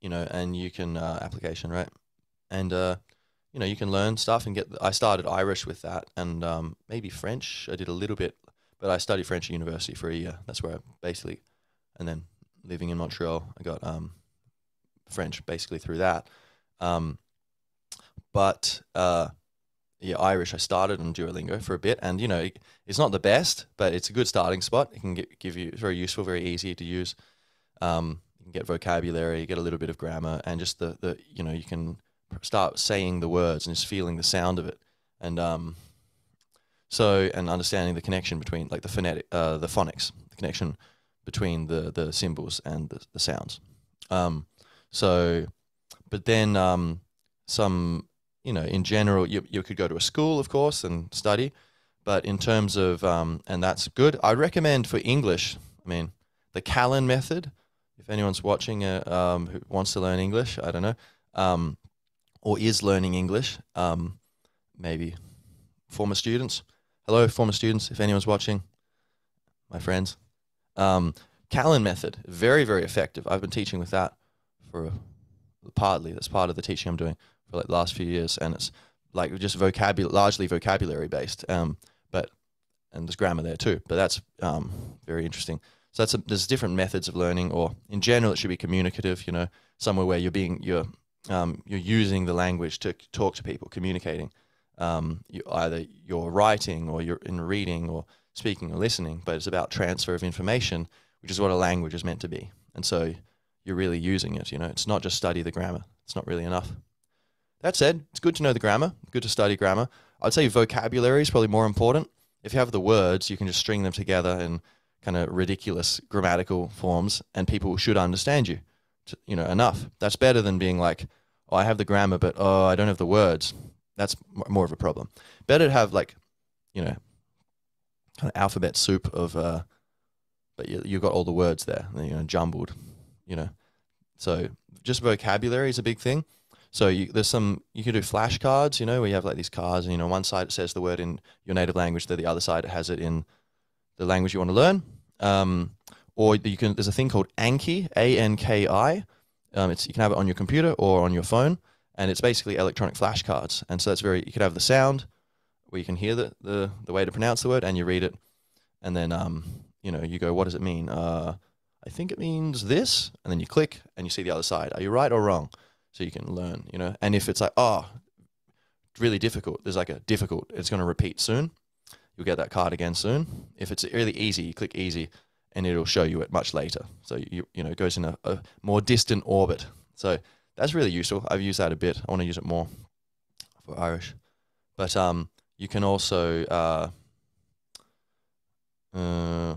you know, and you can uh, application, right? And uh, you know, you can learn stuff and get. I started Irish with that, and um, maybe French. I did a little bit, but I studied French at university for a year. That's where I basically, and then. Living in Montreal, I got um, French basically through that. Um, but uh, yeah, Irish, I started on Duolingo for a bit, and you know, it, it's not the best, but it's a good starting spot. It can get, give you, it's very useful, very easy to use. Um, you can get vocabulary, you get a little bit of grammar, and just the, the you know, you can start saying the words and just feeling the sound of it. And um, so, and understanding the connection between like the phonetic, uh, the phonics, the connection between the, the symbols and the, the sounds. Um, so, but then um, some, you know, in general, you, you could go to a school, of course, and study, but in terms of, um, and that's good. I recommend for English, I mean, the Callan method, if anyone's watching uh, um, who wants to learn English, I don't know, um, or is learning English, um, maybe former students. Hello, former students, if anyone's watching, my friends. Um, Callan method, very, very effective. I've been teaching with that for partly, that's part of the teaching I'm doing for like the last few years, and it's like just vocabulary, largely vocabulary based, um, but, and there's grammar there too, but that's um, very interesting. So that's a, there's different methods of learning, or in general it should be communicative, you know, somewhere where you're being, you're, um, you're using the language to talk to people, communicating, um, you, either you're writing or you're in reading or speaking or listening, but it's about transfer of information, which is what a language is meant to be. And so you're really using it, you know, it's not just study the grammar. It's not really enough. That said, it's good to know the grammar, good to study grammar. I'd say vocabulary is probably more important. If you have the words, you can just string them together in kind of ridiculous grammatical forms and people should understand you, to, you know, enough. That's better than being like, oh, I have the grammar, but oh, I don't have the words. That's more of a problem. Better to have like, you know, kind of alphabet soup of, uh, but you, you've got all the words there, you know, jumbled, you know. So just vocabulary is a big thing. So you, there's some, you can do flashcards, you know, where you have like these cards and, you know, one side it says the word in your native language, then the other side it has it in the language you want to learn. Um, or you can, there's a thing called Anki, A N K I. Um, it's, you can have it on your computer or on your phone, and it's basically electronic flashcards. And so that's very, you could have the sound where you can hear the, the, the way to pronounce the word and you read it. And then, um, you know, you go, what does it mean? Uh, I think it means this. And then you click and you see the other side. Are you right or wrong? So you can learn, you know, and if it's like, oh, really difficult, there's like a difficult, it's going to repeat soon. You'll get that card again soon. If it's really easy, you click easy and it'll show you it much later. So, you, you know, it goes in a, a more distant orbit. So that's really useful. I've used that a bit. I want to use it more for Irish. But um, you can also uh, uh,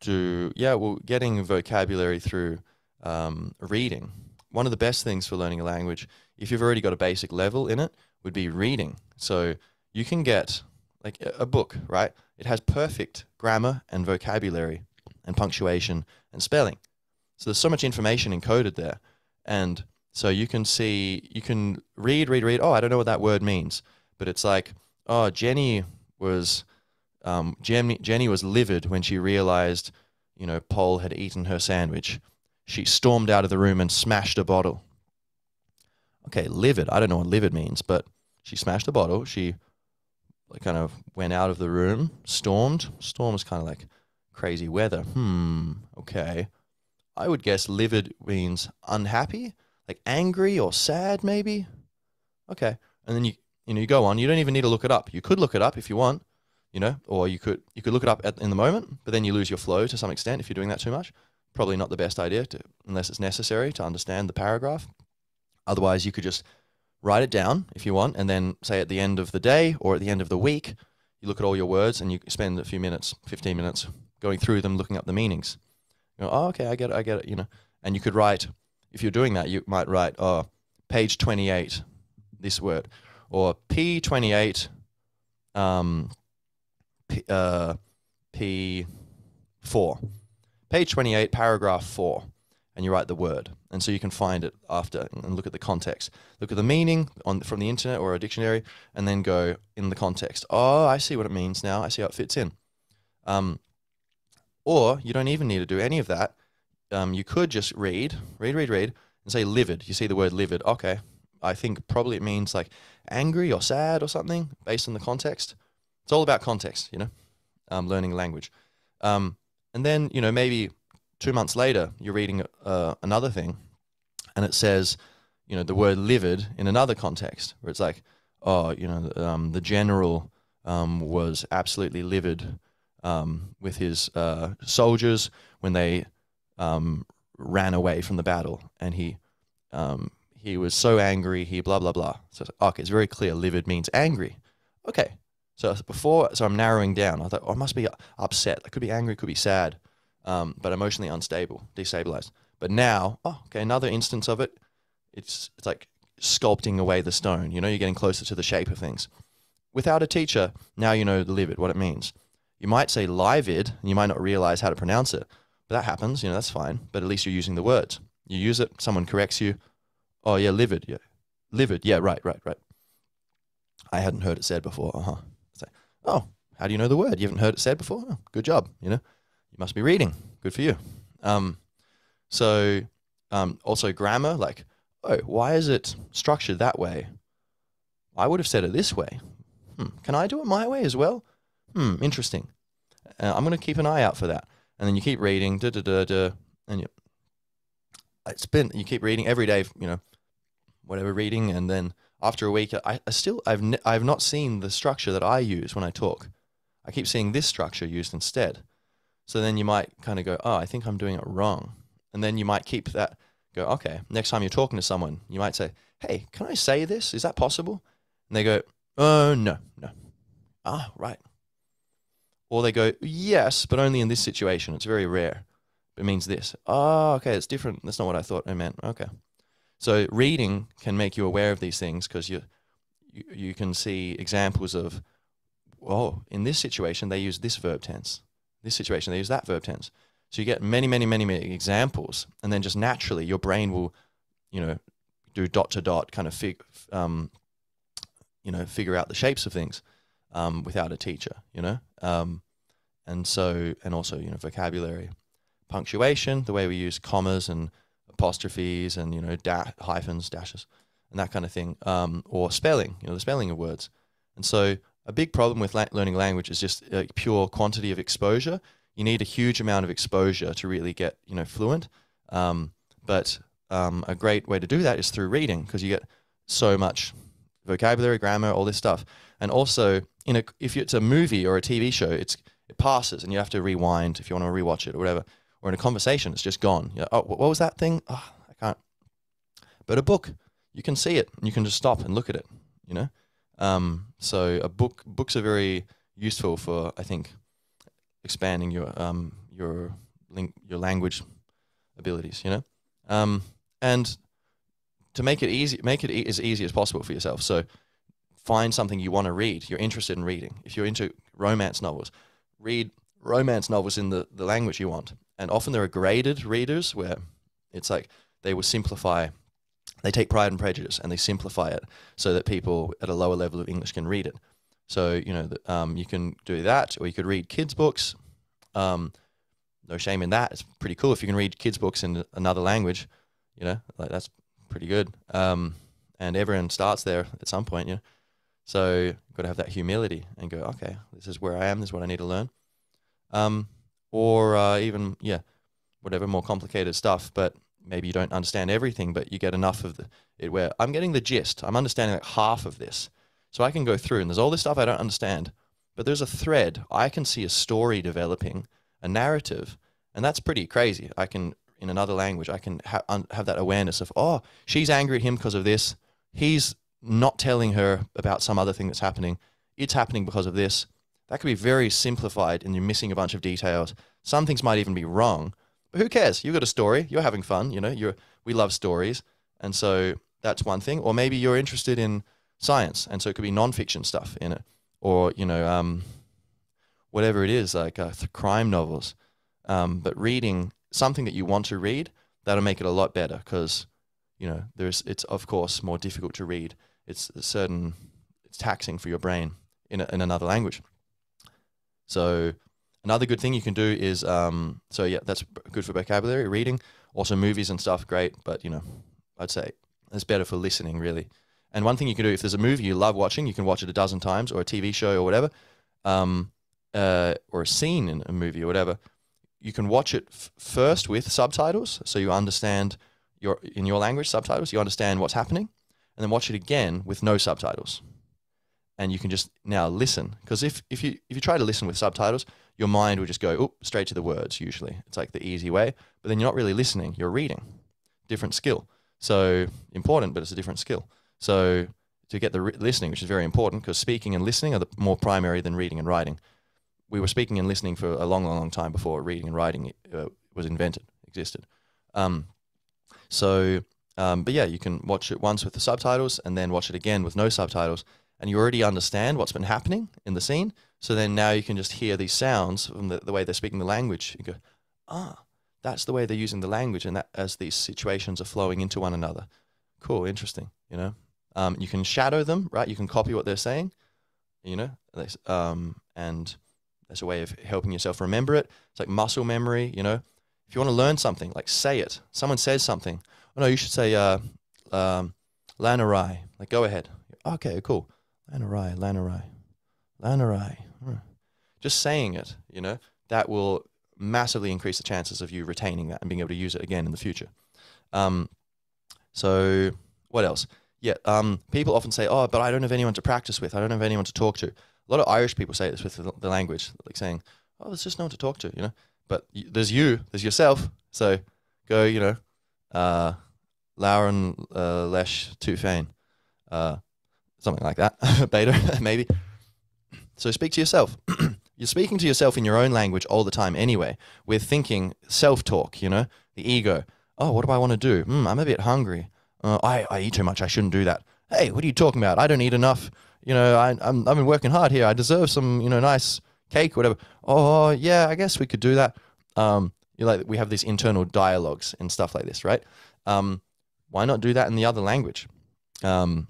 do, yeah, well, getting vocabulary through um, reading. One of the best things for learning a language, if you've already got a basic level in it, would be reading. So you can get like a book, right? It has perfect grammar and vocabulary and punctuation and spelling. So there's so much information encoded there. And so you can see, you can read, read, read. Oh, I don't know what that word means. But it's like, oh, Jenny was, um, Jenny, Jenny was livid when she realized, you know, Paul had eaten her sandwich. She stormed out of the room and smashed a bottle. Okay, livid. I don't know what livid means, but she smashed a bottle. She kind of went out of the room, stormed. Storm is kind of like crazy weather. Hmm, okay. I would guess livid means unhappy, like angry or sad maybe. Okay, and then you you know you go on. You don't even need to look it up. You could look it up if you want, you know, or you could you could look it up at, in the moment, but then you lose your flow to some extent if you're doing that too much. Probably not the best idea to, unless it's necessary to understand the paragraph. Otherwise, you could just write it down if you want, and then say at the end of the day or at the end of the week, you look at all your words and you spend a few minutes, fifteen minutes, going through them, looking up the meanings. You know, oh, okay, I get it, I get it, you know. And you could write, if you're doing that, you might write, oh, page twenty-eight, this word, or P twenty-eight, um, P, uh, P four. Page twenty-eight, paragraph four, and you write the word. And so you can find it after and look at the context. Look at the meaning on from the internet or a dictionary, and then go in the context. Oh, I see what it means now. I see how it fits in. Um, or you don't even need to do any of that. Um, you could just read, read, read, read, and say livid. You see the word livid. Okay, I think probably it means like angry or sad or something based on the context. It's all about context, you know, um, learning a language. Um, And then, you know, maybe two months later, you're reading uh, another thing and it says, you know, the word livid in another context where it's like, oh, you know, um, the general um, was absolutely livid um, with his uh, soldiers when they um, ran away from the battle. And he um, he was so angry, he blah, blah, blah. So it's like, okay, it's very clear. Livid means angry. Okay. So before, so I'm narrowing down. I thought, oh, I must be upset. I could be angry, could be sad, um, but emotionally unstable, destabilized. But now, oh, okay, another instance of it. It's it's like sculpting away the stone. You know, you're getting closer to the shape of things. Without a teacher, now you know livid, what it means. You might say livid, and you might not realize how to pronounce it. But that happens. You know, that's fine. But at least you're using the words. You use it. Someone corrects you. Oh yeah, livid. Yeah, livid. Yeah, right, right, right. I hadn't heard it said before. Uh huh. Oh, how do you know the word? You haven't heard it said before? Oh, good job, you know. You must be reading. Good for you. Um, so um, also grammar, like, oh, why is it structured that way? I would have said it this way. Hmm, can I do it my way as well? Hmm, interesting. Uh, I'm going to keep an eye out for that. And then you keep reading, da da da da, and you, it's been, you keep reading every day, you know, whatever reading, and then after a week, I, I still, I've, n I've not seen the structure that I use when I talk. I keep seeing this structure used instead. So then you might kind of go, oh, I think I'm doing it wrong. And then you might keep that, go, okay, next time you're talking to someone, you might say, hey, can I say this? Is that possible? And they go, oh, no, no. Ah, right. Or they go, yes, but only in this situation. It's very rare. It means this. Oh, okay, it's different. That's not what I thought I meant. Okay. So reading can make you aware of these things because you, you you can see examples of, oh, in this situation they use this verb tense. This situation they use that verb tense. So you get many, many, many, many examples, and then just naturally your brain will, you know, do dot to dot kind of fig, um, you know, figure out the shapes of things um, without a teacher, you know. Um, and so, and also, you know, vocabulary, punctuation, the way we use commas and apostrophes and, you know, da hyphens, dashes, and that kind of thing, um, or spelling, you know, the spelling of words. And so a big problem with la learning language is just uh, pure quantity of exposure. You need a huge amount of exposure to really get, you know, fluent. Um, but um, a great way to do that is through reading, because you get so much vocabulary, grammar, all this stuff. And also, in a, if it's a movie or a T V show, it's, it passes and you have to rewind if you want to rewatch it or whatever. Or in a conversation, it's just gone. You're like, oh, what was that thing? Oh, I can't. But a book, you can see it. You can just stop and look at it, you know. Um, so a book, books are very useful for, I think, expanding your um your link your language abilities, you know, um and to make it easy, make it e as easy as possible for yourself. So find something you want to read, you're interested in reading. If you're into romance novels, read romance novels in the the language you want. And often there are graded readers where it's like they will simplify, they take Pride and Prejudice and they simplify it so that people at a lower level of English can read it. So, you know, the, um, you can do that, or you could read kids' books. Um, no shame in that. It's pretty cool if you can read kids' books in another language, you know, like that's pretty good. Um, and everyone starts there at some point, you know. So you've got to have that humility and go, okay, this is where I am, this is what I need to learn. Um, or uh, even, yeah, whatever, more complicated stuff, but maybe you don't understand everything, but you get enough of the, it where I'm getting the gist. I'm understanding like half of this. So I can go through and there's all this stuff I don't understand, but there's a thread. I can see a story developing, a narrative, and that's pretty crazy. I can, in another language, I can ha have that awareness of, oh, she's angry at him because of this. He's not telling her about some other thing that's happening. It's happening because of this. That could be very simplified and you're missing a bunch of details. Some things might even be wrong, but who cares? You've got a story. You're having fun. You know, you're, we love stories. And so that's one thing. Or maybe you're interested in science, and so it could be non-fiction stuff in it, or you know, um, whatever it is, like uh, crime novels. Um, but reading something that you want to read, that'll make it a lot better, because you know there's it's of course more difficult to read. It's a certain it's taxing for your brain in a, in another language. So another good thing you can do is um, so yeah, that's good for vocabulary, reading, also movies and stuff, great. But you know, I'd say it's better for listening really. And one thing you can do, if there's a movie you love watching, you can watch it a dozen times, or a T V show or whatever, um, uh, or a scene in a movie or whatever. You can watch it f first with subtitles, so you understand your in your language subtitles, you understand what's happening, and then watch it again with no subtitles. And you can just now listen, because if, if, you, if you try to listen with subtitles, your mind will just go oop, straight to the words usually. It's like the easy way, but then you're not really listening, you're reading. Different skill. So important, but it's a different skill. So to get the listening, which is very important, because speaking and listening are the more primary than reading and writing. We were speaking and listening for a long, long, long time before reading and writing uh, was invented, existed. Um, so, um, but yeah, you can watch it once with the subtitles and then watch it again with no subtitles. And you already understand what's been happening in the scene. So then now you can just hear these sounds from the, the way they're speaking the language. You go, ah, that's the way they're using the language, and that as these situations are flowing into one another. Cool, interesting, you know. Um, you can shadow them, right? You can copy what they're saying, you know, um, and that's a way of helping yourself remember it. It's like muscle memory, you know. If you want to learn something, like say it. Someone says something. Oh, no, you should say uh, um, lanarai, like go ahead. Okay, cool. Lanarai, lanarai, lanarai. Just saying it, you know, that will massively increase the chances of you retaining that and being able to use it again in the future. Um, so what else? Yeah, um, people often say, oh, but I don't have anyone to practice with. I don't have anyone to talk to. A lot of Irish people say this with the, the language, like saying, oh, there's just no one to talk to, you know. But y there's you, there's yourself. So go, you know, uh, Lauren uh, Lesh Tufain, uh, something like that, beta, maybe. So speak to yourself. You're speaking to yourself in your own language all the time anyway. We're thinking self-talk, you know, the ego. Oh, what do I want to do? Mm, I'm a bit hungry. Uh, I, I eat too much, I shouldn't do that. Hey, what are you talking about? I don't eat enough. You know, I, I'm, I've been working hard here. I deserve some, you know, nice cake, whatever. Oh, yeah, I guess we could do that. Um, you like, we have these internal dialogues and stuff like this, right? Um, why not do that in the other language? Um,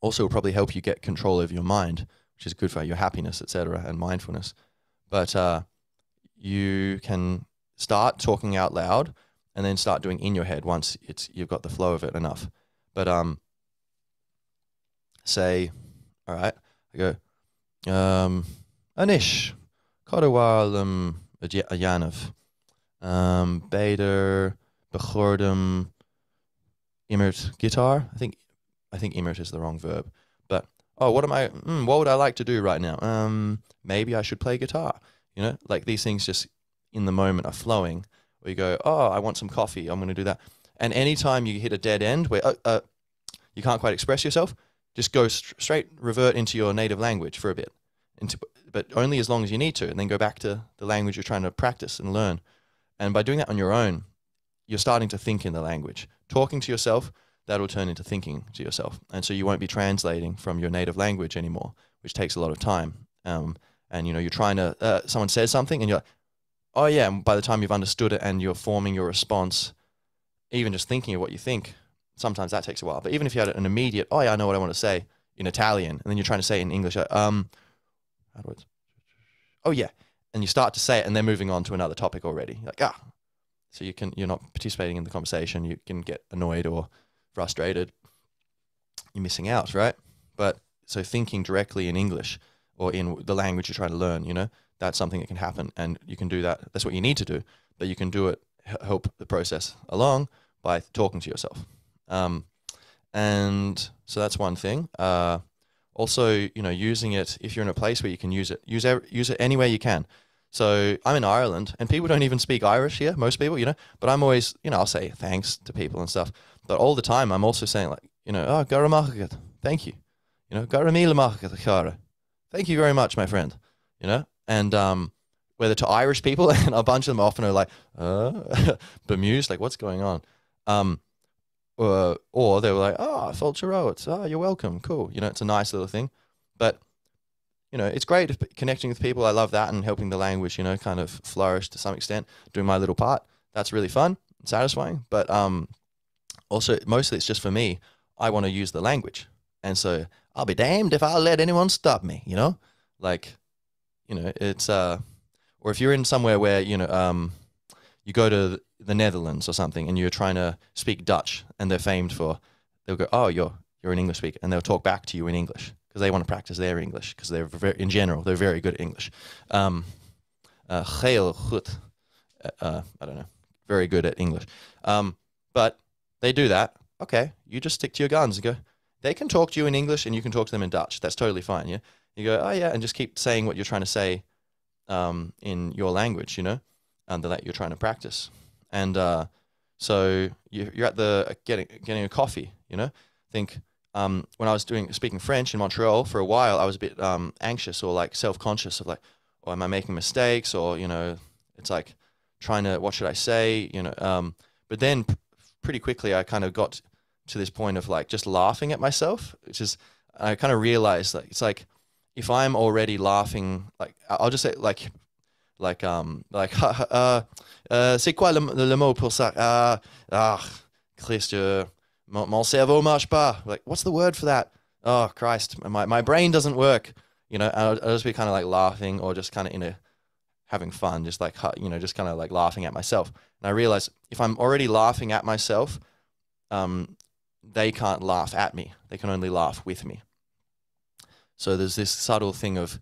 also, it'll probably help you get control over your mind, which is good for your happiness, et cetera, and mindfulness. But uh, you can start talking out loud and then start doing in your head once it's you've got the flow of it enough. But um, say, all right, I go, um, Anish, Kodawalam Ayanov, Bader, Bechordum, Imert guitar. I think I think imert is the wrong verb. But oh, what am I? Mm, what would I like to do right now? Um, maybe I should play guitar. You know, like these things just in the moment are flowing. Where you go, oh, I want some coffee. I'm going to do that. And anytime you hit a dead end where uh, uh, you can't quite express yourself, just go st straight revert into your native language for a bit, into, but only as long as you need to, and then go back to the language you're trying to practice and learn. And by doing that on your own, you're starting to think in the language. Talking to yourself, that'll turn into thinking to yourself. And so you won't be translating from your native language anymore, which takes a lot of time. Um, and, you know, you're trying to, uh, someone says something and you're like, oh yeah, and by the time you've understood it and you're forming your response, even just thinking of what you think, sometimes that takes a while. But even if you had an immediate, oh yeah, I know what I want to say in Italian, and then you're trying to say it in English, uh, um, how do I, oh yeah, and you start to say it and they're moving on to another topic already. You're like, ah. So you can, you're not participating in the conversation. You can get annoyed or frustrated. You're missing out, right? But so thinking directly in English or in the language you're trying to learn, you know, that's something that can happen, and you can do that. That's what you need to do, but you can do it, help the process along by talking to yourself. Um, and so that's one thing. Uh, also, you know, using it, if you're in a place where you can use it, use, use it anywhere you can. So I'm in Ireland and people don't even speak Irish here, most people, you know, but I'm always, you know, I'll say thanks to people and stuff. But all the time I'm also saying like, you know, oh, garamachgat, thank you. You know, garamilmachgat chara. Thank you very much, my friend. You know, and um, whether to Irish people, and a bunch of them often are like, uh, bemused, like what's going on? Um, or, or they were like, oh, Fulchero, it's, oh, you're welcome. Cool. You know, it's a nice little thing, but you know, it's great connecting with people. I love that, and helping the language, you know, kind of flourish to some extent, doing my little part. That's really fun and satisfying. But um, also, mostly it's just for me, I want to use the language. And so I'll be damned if I'll let anyone stop me, you know, like, you know, it's, uh, or if you're in somewhere where, you know, um, you go to the Netherlands or something and you're trying to speak Dutch and they're famed for, they'll go, oh, you're, you're an English speaker. And they'll talk back to you in English. They want to practice their English because they're very, in general, they're very good at English. Um, uh, I don't know, very good at English. Um, but they do that. Okay, you just stick to your guns and go, they can talk to you in English and you can talk to them in Dutch. That's totally fine, yeah? You go, oh yeah, and just keep saying what you're trying to say um, in your language, you know, and that you're trying to practice. And uh, so you, you're at the, uh, getting, getting a coffee, you know, think, Um, when I was doing speaking French in Montreal for a while, I was a bit um, anxious or like self-conscious of like, oh, am I making mistakes? Or, you know, it's like trying to, what should I say? You know, um, but then p pretty quickly I kind of got to this point of like just laughing at myself, which is, I kind of realized like, it's like, if I'm already laughing, like, I'll just say like, like, um, like, uh, uh, c'est quoi le, le mot pour ça? Ah, ah, Christ, uh, Mon cerveau marche pas. Like, what's the word for that? Oh, Christ, my, my brain doesn't work. You know, I'll, I'll just be kind of like laughing or just kind of, you know, having fun, just like, you know, just kind of like laughing at myself. And I realize if I'm already laughing at myself, um, they can't laugh at me. They can only laugh with me. So there's this subtle thing of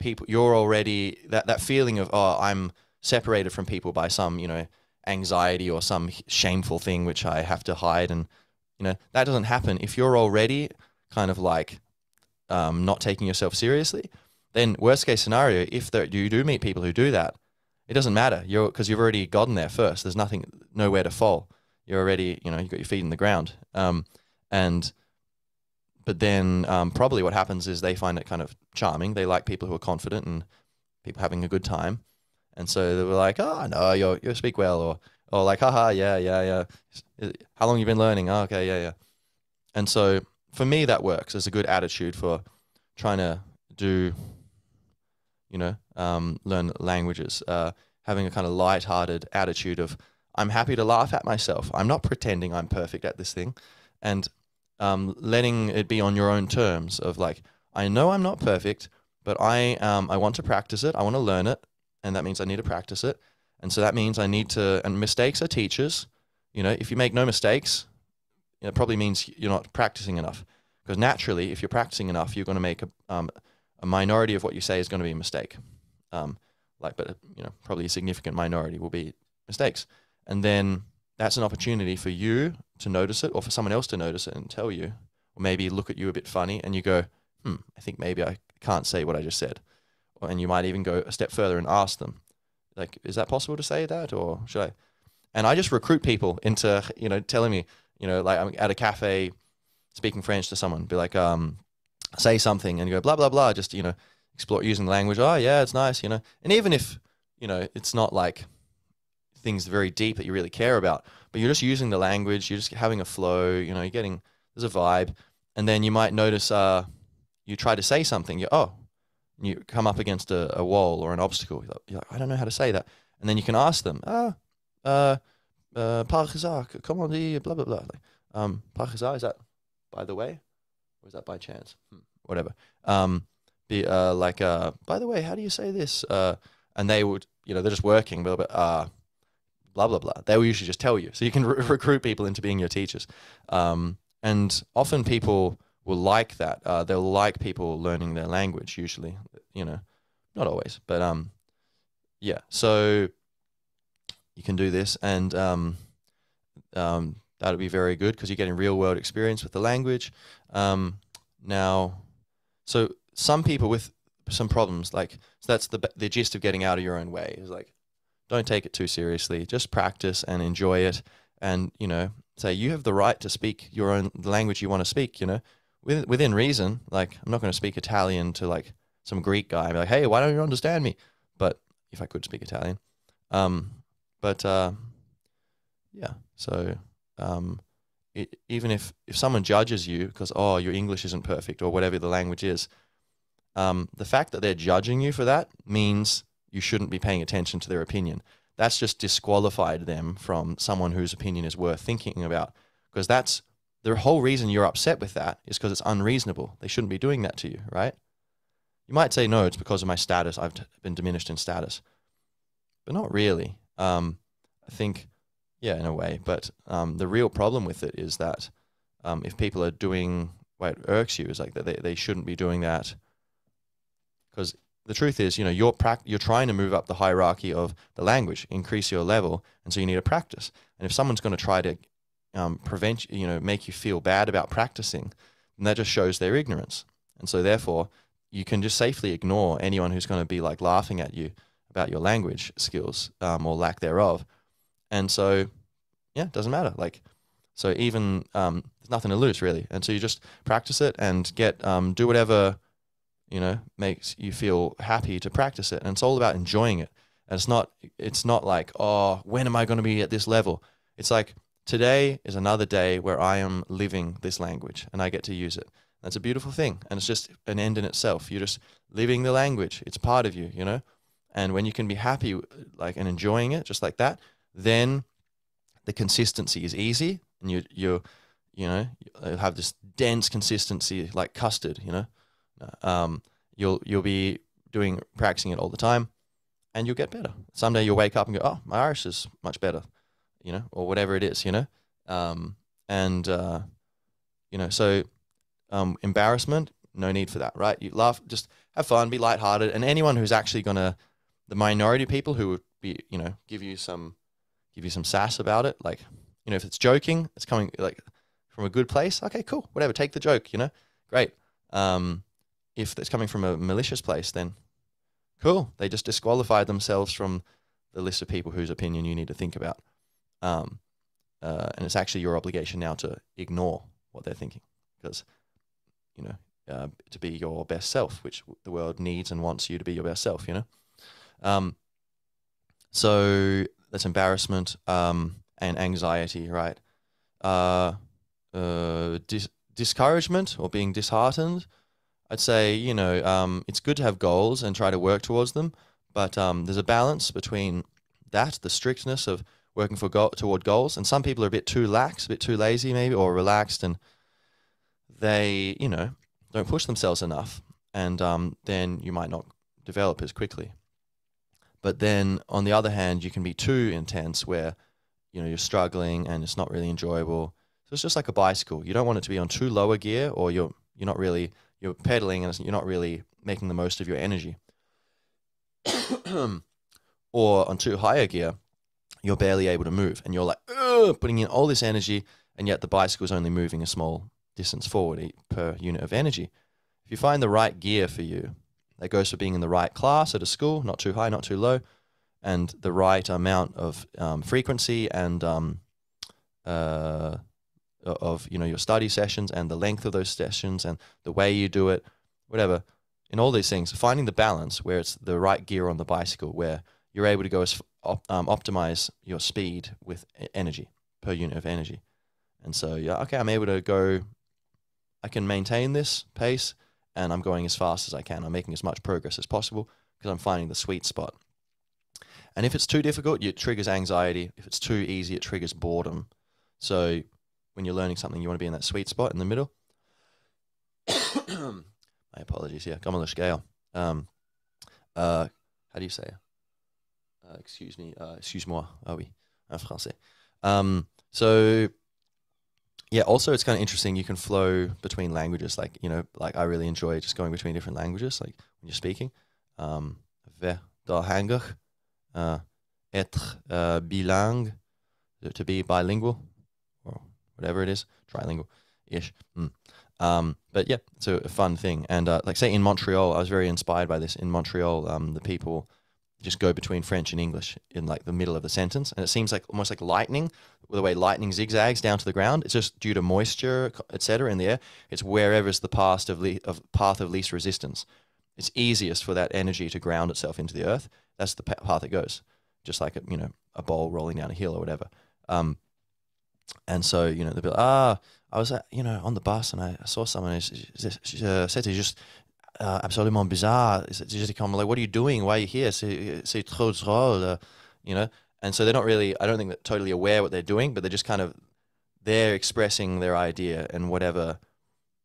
people, you're already, that, that feeling of, oh, I'm separated from people by some, you know, anxiety or some shameful thing which I have to hide and, you know, that doesn't happen. If you're already kind of like um, not taking yourself seriously, then worst case scenario, if there, you do meet people who do that, it doesn't matter. You're, because you've already gotten there first. There's nothing, nowhere to fall. You're already, you know, you've got your feet in the ground. Um, and, but then um, probably what happens is they find it kind of charming. They like people who are confident and people having a good time. And so they were like, oh, no, you you speak well, or, or like, haha, yeah, yeah, yeah. How long you been learning? Oh, okay, yeah, yeah. And so for me, that works as a good attitude for trying to do, you know, um, learn languages, uh, having a kind of lighthearted attitude of, I'm happy to laugh at myself. I'm not pretending I'm perfect at this thing. And um, letting it be on your own terms of like, I know I'm not perfect, but I, um, I want to practice it. I want to learn it. And that means I need to practice it. And so that means I need to, and mistakes are teachers. You know, if you make no mistakes, it probably means you're not practicing enough. Because naturally, if you're practicing enough, you're going to make a, um, a minority of what you say is going to be a mistake. Um, like, but, you know, probably a significant minority will be mistakes. And then that's an opportunity for you to notice it, or for someone else to notice it and tell you, or maybe look at you a bit funny and you go, hmm, I think maybe I can't say what I just said. Or, and you might even go a step further and ask them, like, is that possible to say that, or should I? And I just recruit people into, you know, telling me, you know, like I'm at a cafe speaking French to someone, be like, um, say something and go, blah, blah, blah, just, you know, explore using the language. Oh yeah, it's nice, you know. And even if, you know, it's not like things very deep that you really care about, but you're just using the language, you're just having a flow, you know, you're getting, there's a vibe. And then you might notice, uh, you try to say something, you oh, you come up against a, a wall or an obstacle. You're like, you're like, I don't know how to say that. And then you can ask them, ah, uh, uh, par hasard, comment on dit, blah, blah, blah. Like, um, par hasard, is that by the way? Or is that by chance? Hmm, whatever. Um, be, uh, like, uh, by the way, how do you say this? Uh, and they would, you know, they're just working, blah, blah, uh, blah, blah, blah. They will usually just tell you. So you can re recruit people into being your teachers. Um, and often people will like that. Uh, they'll like people learning their language usually, you know, not always, but um, yeah. So you can do this, and um, um, that'll be very good because you're getting real world experience with the language. Um, now, so some people with some problems, like, so that's the, the gist of getting out of your own way is like, don't take it too seriously, just practice and enjoy it. And, you know, say you have the right to speak your own language you want to speak, you know, within reason. Like, I'm not going to speak Italian to like some Greek guy and be like, hey, why don't you understand me? But if I could speak Italian, um, but uh, yeah. So um, it, even if, if someone judges you because, oh, your English isn't perfect or whatever the language is, um, the fact that they're judging you for that means you shouldn't be paying attention to their opinion. That's just disqualified them from someone whose opinion is worth thinking about, because that's, the whole reason you're upset with that is because it's unreasonable. They shouldn't be doing that to you, right? You might say, no, it's because of my status. I've been diminished in status. But not really. Um, I think, yeah, in a way. But um, the real problem with it is that um, if people are doing what irks you, is like that they, they shouldn't be doing that. Because the truth is, you know, you're, you're trying to move up the hierarchy of the language, increase your level, and so you need to practice. And if someone's going to try to Um, prevent, you know, make you feel bad about practicing, and that just shows their ignorance. And so therefore you can just safely ignore anyone who's going to be like laughing at you about your language skills, um, or lack thereof. And so, yeah, it doesn't matter. Like, so even, um, there's nothing to lose really. And so you just practice it and get, um, do whatever, you know, makes you feel happy to practice it. And it's all about enjoying it. And it's not, it's not like, oh, when am I going to be at this level? It's like, today is another day where I am living this language and I get to use it. That's a beautiful thing. And it's just an end in itself. You're just living the language. It's part of you, you know? And when you can be happy like and enjoying it just like that, then the consistency is easy. And you, you, you know, you'll have this dense consistency like custard, you know? Um, you'll, you'll be doing, practicing it all the time, and you'll get better. Someday you'll wake up and go, oh, my Irish is much better, you know, or whatever it is, you know, um, and, uh, you know, so, um, embarrassment, no need for that, right? You laugh, just have fun, be lighthearted. And anyone who's actually going to, the minority of people who would be, you know, give you some, give you some sass about it. Like, you know, if it's joking, it's coming like from a good place. Okay, cool. Whatever. Take the joke, you know, great. Um, if it's coming from a malicious place, then cool. They just disqualified themselves from the list of people whose opinion you need to think about. Um, uh, and it's actually your obligation now to ignore what they're thinking, because, you know, uh, to be your best self, which the world needs and wants you to be your best self, you know? Um, so that's embarrassment, um, and anxiety, right? Uh, uh, dis discouragement or being disheartened. I'd say, you know, um, it's good to have goals and try to work towards them, but, um, there's a balance between that, the strictness of, working for go toward goals. And some people are a bit too lax, a bit too lazy maybe, or relaxed, and they, you know, don't push themselves enough. And um, then you might not develop as quickly. But then on the other hand, you can be too intense where, you know, you're struggling and it's not really enjoyable. So it's just like a bicycle. You don't want it to be on too low a gear, or you're, you're not really, you're pedaling and you're not really making the most of your energy. Or on too high a gear, you're barely able to move and you're like, ugh, putting in all this energy, and yet the bicycle is only moving a small distance forward per unit of energy. If you find the right gear for you, that goes for being in the right class at a school, not too high, not too low, and the right amount of um, frequency and um, uh, of, you know, your study sessions and the length of those sessions and the way you do it, whatever. In all these things, finding the balance where it's the right gear on the bicycle, where you're able to go as op um, optimize your speed with energy per unit of energy. And so, yeah, okay, I'm able to go, I can maintain this pace, and I'm going as fast as I can. I'm making as much progress as possible because I'm finding the sweet spot. And if it's too difficult, it triggers anxiety. If it's too easy, it triggers boredom. So when you're learning something, you want to be in that sweet spot in the middle. My apologies, yeah, Gaelic scale. Um, uh, how do you say it? Uh, excuse me, uh, excuse-moi, ah oui, en français. Um, so, yeah, also it's kind of interesting, you can flow between languages, like, you know, like I really enjoy just going between different languages, like when you're speaking. Verständig, um, être bilingue, to be bilingual, or whatever it is, trilingual-ish. Mm. Um, but yeah, it's a fun thing. And uh, like say in Montreal, I was very inspired by this. In Montreal, um, the people just go between French and English in like the middle of the sentence. And it seems like almost like lightning, the way lightning zigzags down to the ground. It's just due to moisture, et cetera, in the air. It's wherever's the path of, le of, path of least resistance. It's easiest for that energy to ground itself into the earth. That's the path it goes, just like a, you know, a bowl rolling down a hill or whatever. Um, and so, you know, they'll be like, ah... I was, you know, on the bus and I saw someone who said to just uh, absolument bizarre. It's just come like, what are you doing? Why are you here? C'est trop drôle, you know. And so they're not really, I don't think they're totally aware what they're doing, but they're just kind of, they're expressing their idea and whatever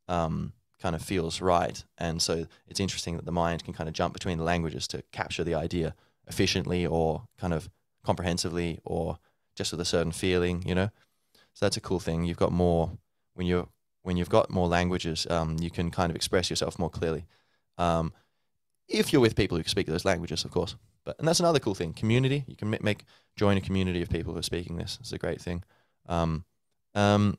um, kind of feels right. And so it's interesting that the mind can kind of jump between the languages to capture the idea efficiently or kind of comprehensively or just with a certain feeling, you know. So that's a cool thing. You've got more. When you're when you've got more languages, um, you can kind of express yourself more clearly. Um, if you're with people who speak those languages, of course. But and that's another cool thing. Community. You can make, make join a community of people who are speaking this. It's a great thing. Um, um,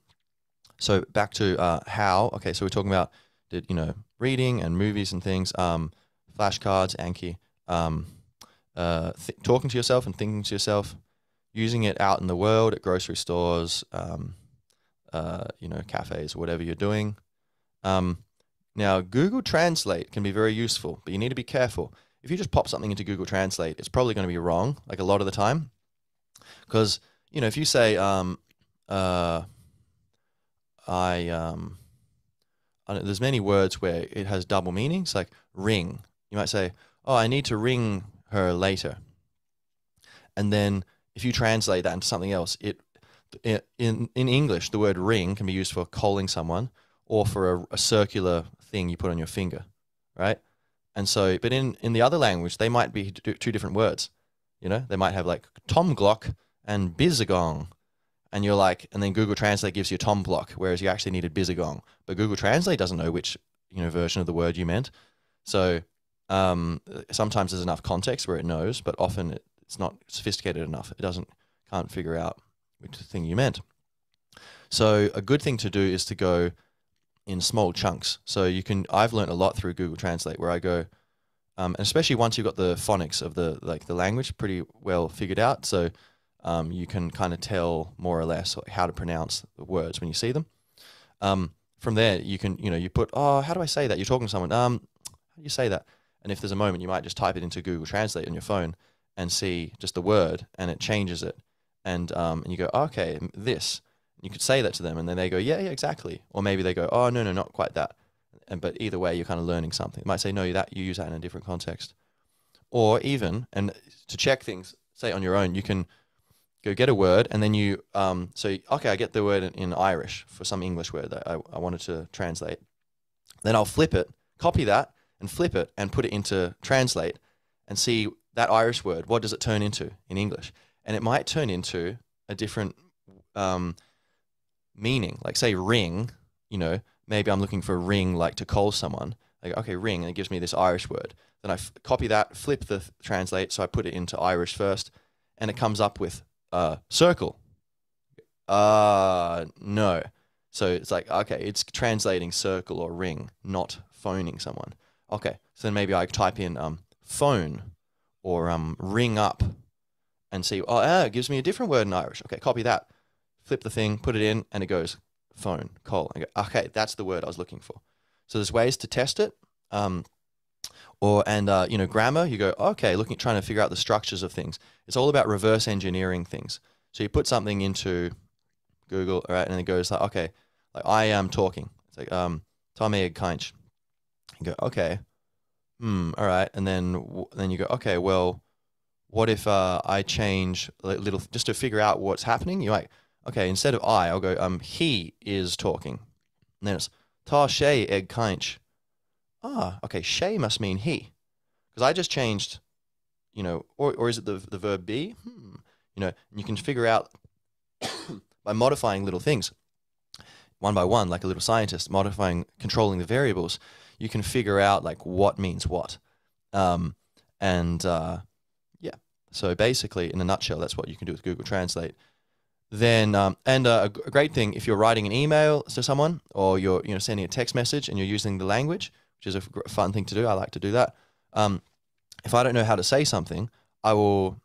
so back to uh, how. Okay, so we're talking about did you know reading and movies and things. Um, flashcards, Anki. Um, uh, th talking to yourself and thinking to yourself. Using it out in the world at grocery stores. Um, Uh, you know, cafes, whatever you're doing. Um, now, Google Translate can be very useful, but you need to be careful. If you just pop something into Google Translate, it's probably going to be wrong, like a lot of the time. Because, you know, if you say, um, uh, I, um, I don't, there's many words where it has double meanings, like ring. You might say, oh, I need to ring her later. And then if you translate that into something else, it In, in English, the word ring can be used for calling someone or for a, a circular thing you put on your finger, right? And so, but in, in the other language, they might be two different words, you know? They might have like tomglock and bizagong, and you're like, and then Google Translate gives you tomglock, whereas you actually needed bizagong. But Google Translate doesn't know which, you know, version of the word you meant. So um, sometimes there's enough context where it knows, but often it, it's not sophisticated enough. It doesn't, can't figure out which thing you meant. So a good thing to do is to go in small chunks. So you can, I've learned a lot through Google Translate where I go, um, and especially once you've got the phonics of the, like the language pretty well figured out. So um, you can kind of tell more or less how to pronounce the words when you see them. Um, from there, you can, you know, you put, oh, how do I say that? You're talking to someone, um, how do you say that? And if there's a moment, you might just type it into Google Translate on your phone and see just the word and it changes it. And, um, and you go, okay, this. You could say that to them, and then they go, yeah, yeah, exactly. Or maybe they go, oh, no, no, not quite that. And but either way, you're kind of learning something. They might say, no, that you use that in a different context. Or even, and to check things, say on your own, you can go get a word, and then you um, say, okay, I get the word in, in Irish for some English word that I, I wanted to translate. Then I'll flip it, copy that, and flip it, and put it into translate, and see that Irish word, what does it turn into in English? And it might turn into a different um, meaning. Like, say ring, you know, maybe I'm looking for a ring, like to call someone. Like, okay, ring, and it gives me this Irish word. Then I f copy that, flip the th translate, so I put it into Irish first, and it comes up with uh, circle. Uh, no. So it's like, okay, it's translating circle or ring, not phoning someone. Okay, so then maybe I type in um, phone or um, ring up and see, oh, ah, it gives me a different word in Irish. Okay, copy that, flip the thing, put it in, and it goes phone, call. I go, okay, that's the word I was looking for. So there's ways to test it. Um, or, and, uh, you know, grammar, you go, okay, looking, trying to figure out the structures of things. It's all about reverse engineering things. So you put something into Google, all right, and it goes like, okay, like I am talking. It's like, um, Tommy Kinch. You go, okay, hmm, all right. And then, w then you go, okay, well, what if uh, I change a little, just to figure out what's happening? You're like, okay, instead of I, I'll go, um, he is talking. And then it's, Ta Shay Eg Kinch. Ah, okay, Shay must mean he. Because I just changed, you know, or, or is it the, the verb be? Hmm. You know, and you can figure out by modifying little things, one by one, like a little scientist, modifying, controlling the variables, you can figure out like what means what. Um, and uh, yeah, so basically in a nutshell, that's what you can do with Google Translate. Then, um, and uh, a great thing, if you're writing an email to someone or you're you know, sending a text message and you're using the language, which is a fun thing to do, I like to do that. Um, if I don't know how to say something, I will,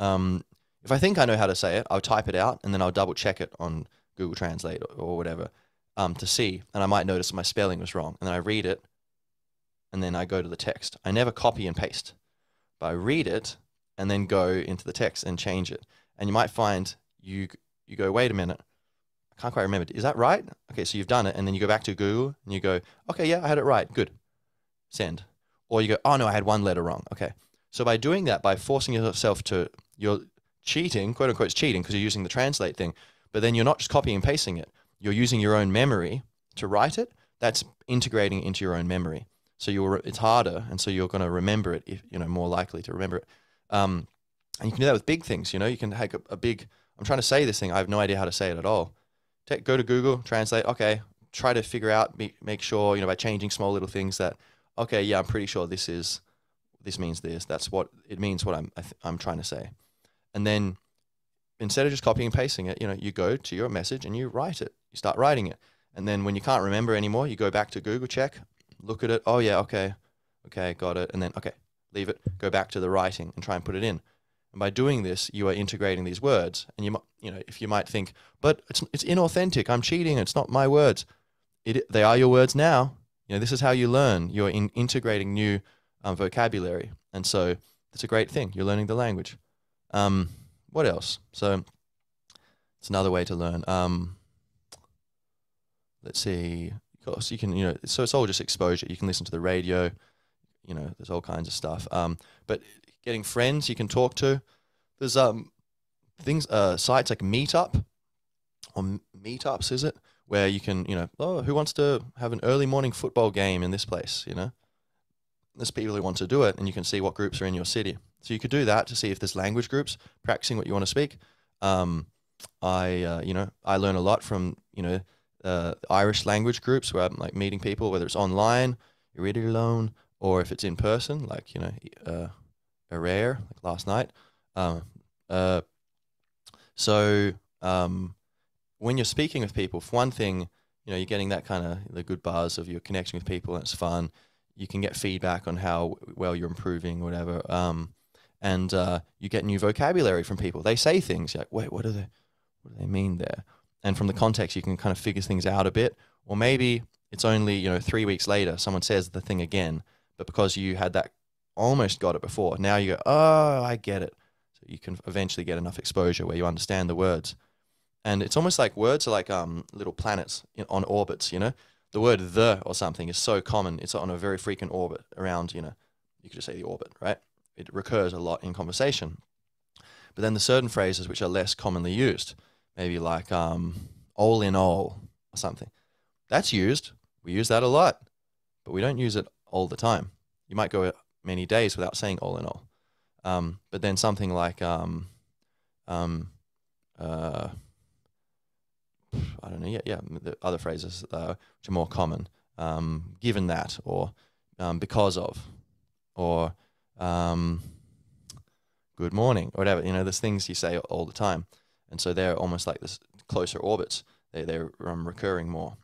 um, if I think I know how to say it, I'll type it out and then I'll double check it on Google Translate or, or whatever um, to see, and I might notice my spelling was wrong, and then I read it, and then I go to the text. I never copy and paste, but I read it and then go into the text and change it. And you might find you you go, wait a minute, I can't quite remember, is that right? Okay, so you've done it, and then you go back to Google and you go, okay, yeah, I had it right, good, send. Or you go, oh no, I had one letter wrong, okay. So by doing that, by forcing yourself to, you're cheating, quote unquote, it's cheating because you're using the translate thing, but then you're not just copying and pasting it, you're using your own memory to write it, that's integrating into your own memory. So you're, it's harder, and so you're going to remember it, if, you know, more likely to remember it. Um, and you can do that with big things, you know, you can have a, a big, I'm trying to say this thing, I have no idea how to say it at all. Take, go to Google, translate, okay, try to figure out, be, make sure, you know, by changing small little things that, okay, yeah, I'm pretty sure this is, this means this, that's what, it means what I'm, I th I'm trying to say. And then instead of just copying and pasting it, you know, you go to your message and you write it, you start writing it. And then when you can't remember anymore, you go back to Google, check, look at it, oh yeah, okay, okay, got it. And then, okay, leave it, go back to the writing and try and put it in. And by doing this, you are integrating these words. And you might, you know, if you might think, but it's it's inauthentic, I'm cheating, it's not my words. It they are your words now. You know, this is how you learn. You're in integrating new um, vocabulary, and so it's a great thing. You're learning the language. Um, what else? So it's another way to learn. Um, let's see. Of course, you can, you know, so it's all just exposure. You can listen to the radio. You know, there's all kinds of stuff. Um, but getting friends you can talk to. There's um things uh sites like Meetup or Meetups, is it, where you can you know oh who wants to have an early morning football game in this place, you know there's people who want to do it, and you can see what groups are in your city. So you could do that to see if there's language groups practicing what you want to speak. Um, I uh, you know I learn a lot from you know uh, Irish language groups where I'm like meeting people, whether it's online, you read it alone, or if it's in person, like you know. Uh, A rare like last night. Um, uh, so um, when you're speaking with people, for one thing, you know you're getting that kind of the good buzz of your connection with people, and it's fun. You can get feedback on how well you're improving, whatever. Um, and uh, you get new vocabulary from people. They say things you're like, wait, what do they, what do they mean there? And from the context, you can kind of figure things out a bit. Or maybe it's only you know three weeks later someone says the thing again, but because you had that. Almost got it before. Now you go, oh, I get it. So you can eventually get enough exposure where you understand the words. And it's almost like words are like um, little planets in, on orbits, you know. The word the or something is so common. It's on a very frequent orbit around, you know, you could just say the orbit, right? It recurs a lot in conversation. But then there's certain phrases which are less commonly used, maybe like um, all in all or something. That's used. We use that a lot, but we don't use it all the time. You might go many days without saying all in all. Um, but then something like, um, um, uh, I don't know, yeah, yeah, the other phrases uh, which are more common, um, given that, or um, because of, or um, good morning, or whatever. You know, there's things you say all the time. And so they're almost like this closer orbits. They, they're um, recurring more.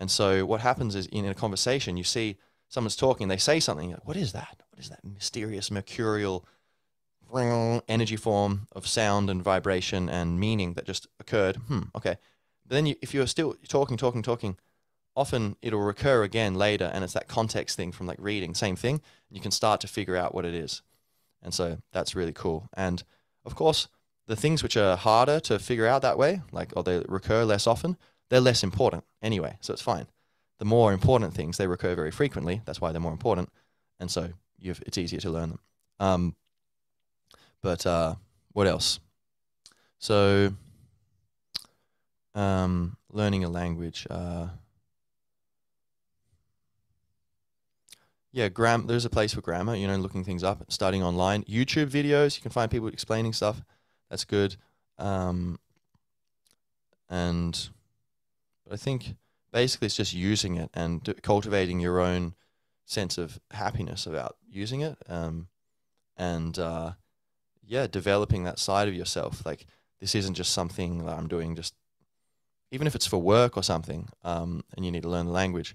And so what happens is in a conversation, you see someone's talking, they say something, you're like, what is that? What is that mysterious, mercurial energy form of sound and vibration and meaning that just occurred? Hmm, okay. But then you, if you're still talking, talking, talking, often it'll recur again later, and it's that context thing from like reading, same thing. You can start to figure out what it is. And so that's really cool. And of course, the things which are harder to figure out that way, like, or they recur less often, they're less important anyway, so it's fine. The more important things, they recur very frequently. That's why they're more important, and so you've, it's easier to learn them. Um, but uh, what else? So um, learning a language. Uh, yeah, gram there's a place for grammar, you know, looking things up, studying online. YouTube videos, you can find people explaining stuff. That's good. Um, and... I think basically it's just using it and d cultivating your own sense of happiness about using it, um, and uh, yeah, developing that side of yourself. Like, this isn't just something that I'm doing just, even if it's for work or something, um, and you need to learn the language.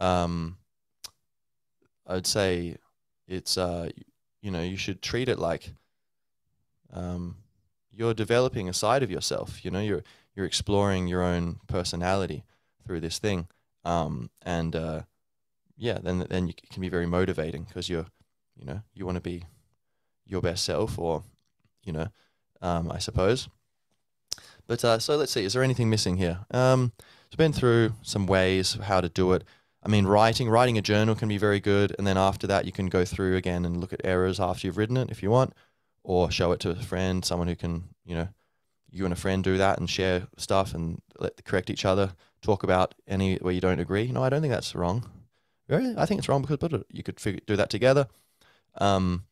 Um, I'd say it's, uh, you know, you should treat it like um, you're developing a side of yourself, you know, you're You're exploring your own personality through this thing, um, and uh, yeah, then then it can be very motivating because you're, you know, you want to be your best self, or you know, um, I suppose. But uh, so let's see, is there anything missing here? Um, it's been through some ways of how to do it. I mean, writing, writing a journal can be very good, and then after that, you can go through again and look at errors after you've written it if you want, or show it to a friend, someone who can, you know. You and a friend do that and share stuff and let correct each other, talk about any where you don't agree. No, I don't think that's wrong. Really? I think it's wrong because but you could figure, do that together. Um,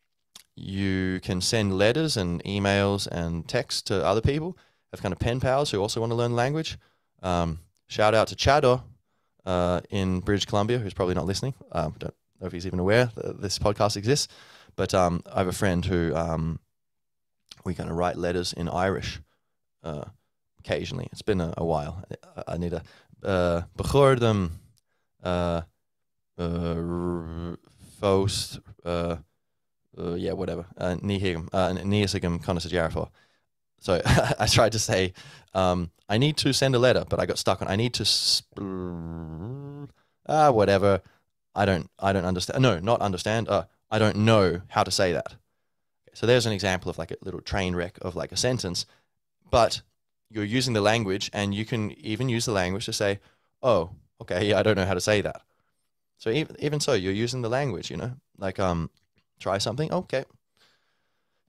you can send letters and emails and texts to other people, have kind of pen pals who also want to learn language. Um, shout out to Chado uh, in British Columbia, who's probably not listening. I um, don't know if he's even aware that this podcast exists. But um, I have a friend who um, we kind of write letters in Irish. Uh, occasionally, it's been a, a while. I, I need a uh, begoordem, uh, uh, faust, uh, uh, yeah, whatever. Nihigum, uh, Niasigum, Connoisseur for. So I tried to say, um, I need to send a letter, but I got stuck on. I need to, ah, uh, whatever. I don't, I don't understand. No, not understand. Uh, I don't know how to say that. So there's an example of like a little train wreck of like a sentence. But you're using the language, and you can even use the language to say, oh, okay, yeah, I don't know how to say that. So even, even so, you're using the language, you know, like um, try something, okay.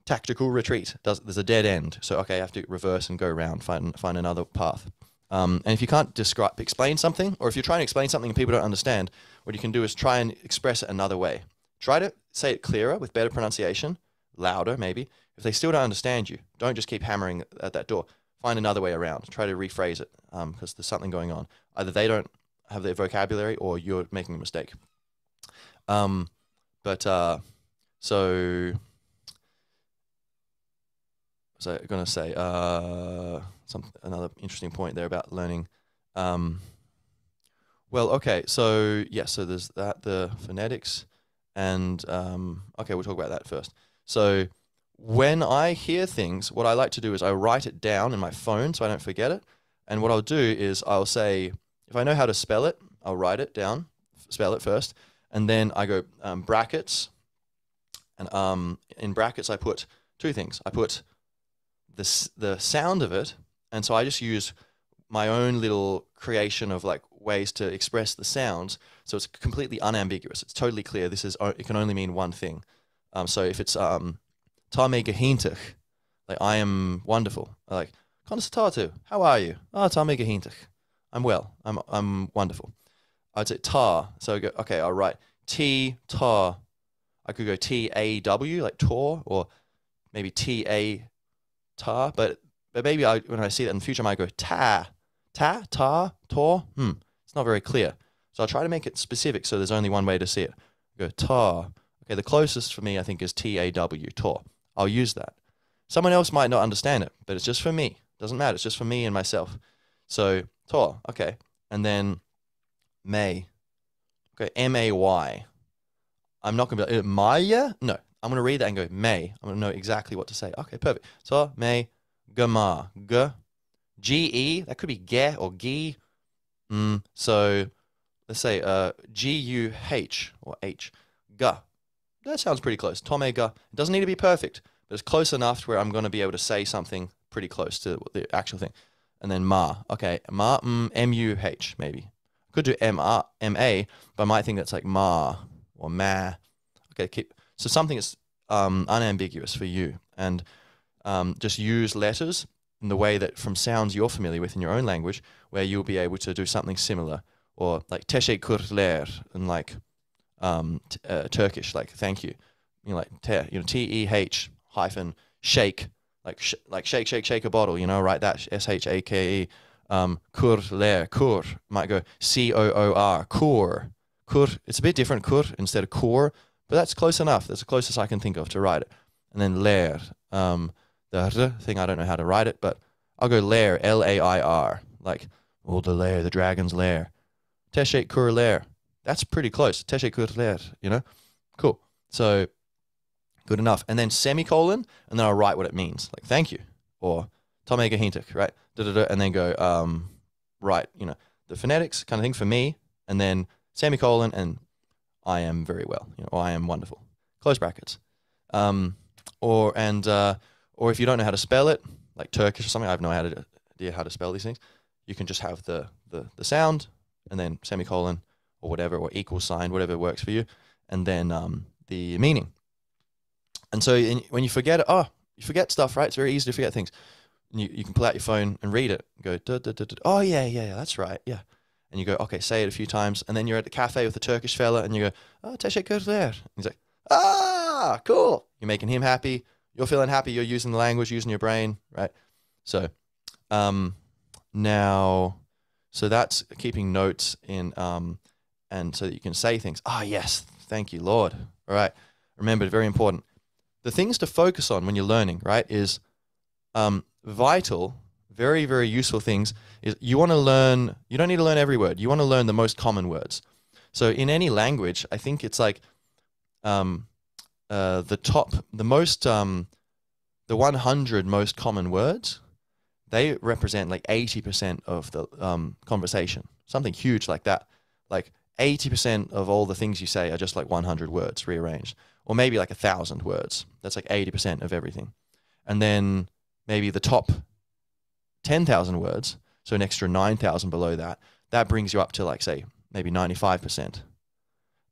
Tactical retreat, does, there's a dead end. So, okay, I have to reverse and go around, find, find another path. Um, and if you can't describe, explain something, or if you're trying to explain something and people don't understand, what you can do is try and express it another way. Try to say it clearer with better pronunciation, louder maybe. If they still don't understand you, don't just keep hammering at that door. Find another way around. Try to rephrase it um, because there's something going on. Either they don't have their vocabulary or you're making a mistake. Um, but uh, so, so I'm going to say uh, some, another interesting point there about learning. Um, well, okay, so yeah, so there's that, the phonetics. And um, okay, we'll talk about that first. So... when I hear things, what I like to do is I write it down in my phone so I don't forget it. And what I'll do is I'll say, if I know how to spell it, I'll write it down, spell it first, and then I go um, brackets. And um, in brackets, I put two things. I put the, the sound of it, and so I just use my own little creation of like ways to express the sounds, so it's completely unambiguous. It's totally clear. This is, it can only mean one thing. Um, so if it's... Um, Tá mé go hiantach, Like, I am wonderful. Like, Konstatatu, how are you? Ah, tá mega hintach. I'm well. I'm I'm wonderful. I'd say tar. So I go, okay, I'll write T tar. I could go T A W, like tor, or maybe T A tar. But but maybe I, when I see that in the future, I might go ta ta tar tor. Hmm, it's not very clear. So I'll try to make it specific so there's only one way to see it. I'll go tar. Okay, the closest for me I think is T A W tor. I'll use that. Someone else might not understand it, but it's just for me. Doesn't matter. It's just for me and myself. So tor, okay, and then may. Okay, M A Y. I'm not going to be like, Maya? No. I'm going to read that and go, may. I'm going to know exactly what to say. Okay, perfect. So, may, gama, g, G-E. That could be ge or gi. Mm, so, let's say uh, G U H or H. Ga. That sounds pretty close. Tome ga. It doesn't need to be perfect, but it's close enough to where I'm going to be able to say something pretty close to the actual thing. And then ma. Okay, ma, mm, M U H maybe. Could do M-A, M-A, but I might think that's like ma. Or ma, okay. Keep so something is um, unambiguous for you, and um, just use letters in the way that from sounds you're familiar with in your own language, where you'll be able to do something similar, or like teşekkürler in like um, t uh, Turkish, like thank you, you know, like te, you know, T E H hyphen shake, like sh like shake shake shake a bottle, you know, write that S H A K E, um, kurler kur might go C O O R kur. It's a bit different, kur instead of kor, but that's close enough. That's the closest I can think of to write it. And then lair, um, the r thing, I don't know how to write it, but I'll go lair, L A I R, like, oh, the lair, the dragon's lair. Teşekkür lair. That's pretty close. Teşekkür lair, you know? Cool. So, good enough. And then semicolon, and then I'll write what it means, like, thank you, or tomega hintik, right? Da, da, da, and then go, um, right, you know, the phonetics kind of thing for me, and then semicolon and I am very well, you know, or I am wonderful, close brackets, um, or and uh, or if you don't know how to spell it, like Turkish or something, I have no idea how to spell these things. You can just have the the, the sound and then semicolon or whatever, or equal sign, whatever works for you, and then um, the meaning. And so in, when you forget it, oh, you forget stuff, right? It's very easy to forget things. You you can pull out your phone and read it. And go, duh, duh, duh, duh. Oh yeah, yeah, yeah, that's right, yeah. And you go, okay, say it a few times. And then you're at the cafe with a Turkish fella and you go, oh, teşekkür ler. He's like, ah, cool. You're making him happy. You're feeling happy. You're using the language, using your brain, right? So um, now, so that's keeping notes in, um, and so that you can say things. Ah, yes, thank you, Lord. All right. Remember, very important. The things to focus on when you're learning, right, is um, vital. Very, very useful things is you want to learn, you don't need to learn every word. You want to learn the most common words. So in any language, I think it's like um, uh, the top, the most, um, the one hundred most common words, they represent like eighty percent of the um, conversation, something huge like that. Like eighty percent of all the things you say are just like one hundred words rearranged, or maybe like a thousand words. That's like eighty percent of everything. And then maybe the top ten thousand words, so an extra nine thousand below that, that brings you up to like, say, maybe ninety-five percent.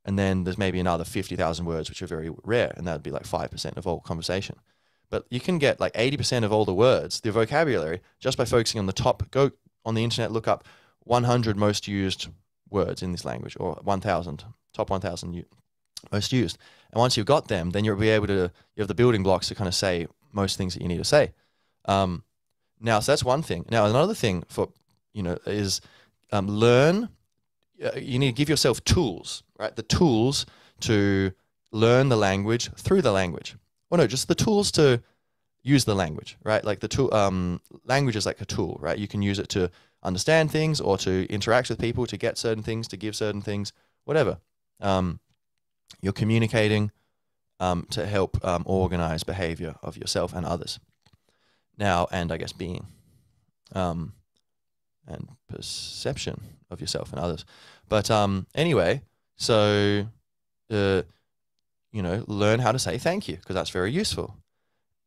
And then there's maybe another fifty thousand words, which are very rare, and that would be like five percent of all conversation. But you can get like eighty percent of all the words, the vocabulary, just by focusing on the top. Go on the internet, look up one hundred most used words in this language, or one thousand, top one thousand most used. And once you've got them, then you'll be able to, you have the building blocks to kind of say most things that you need to say. Um, Now, so that's one thing. Now, another thing for, you know, is um, learn. You need to give yourself tools, right? The tools to learn the language through the language. Well, no, just the tools to use the language, right? Like the tool, um, language is like a tool, right? You can use it to understand things or to interact with people, to get certain things, to give certain things, whatever. Um, you're communicating um, to help um, organize behavior of yourself and others. Now, and I guess being, um, and perception of yourself and others. But um, anyway, so, uh, you know, learn how to say thank you, because that's very useful.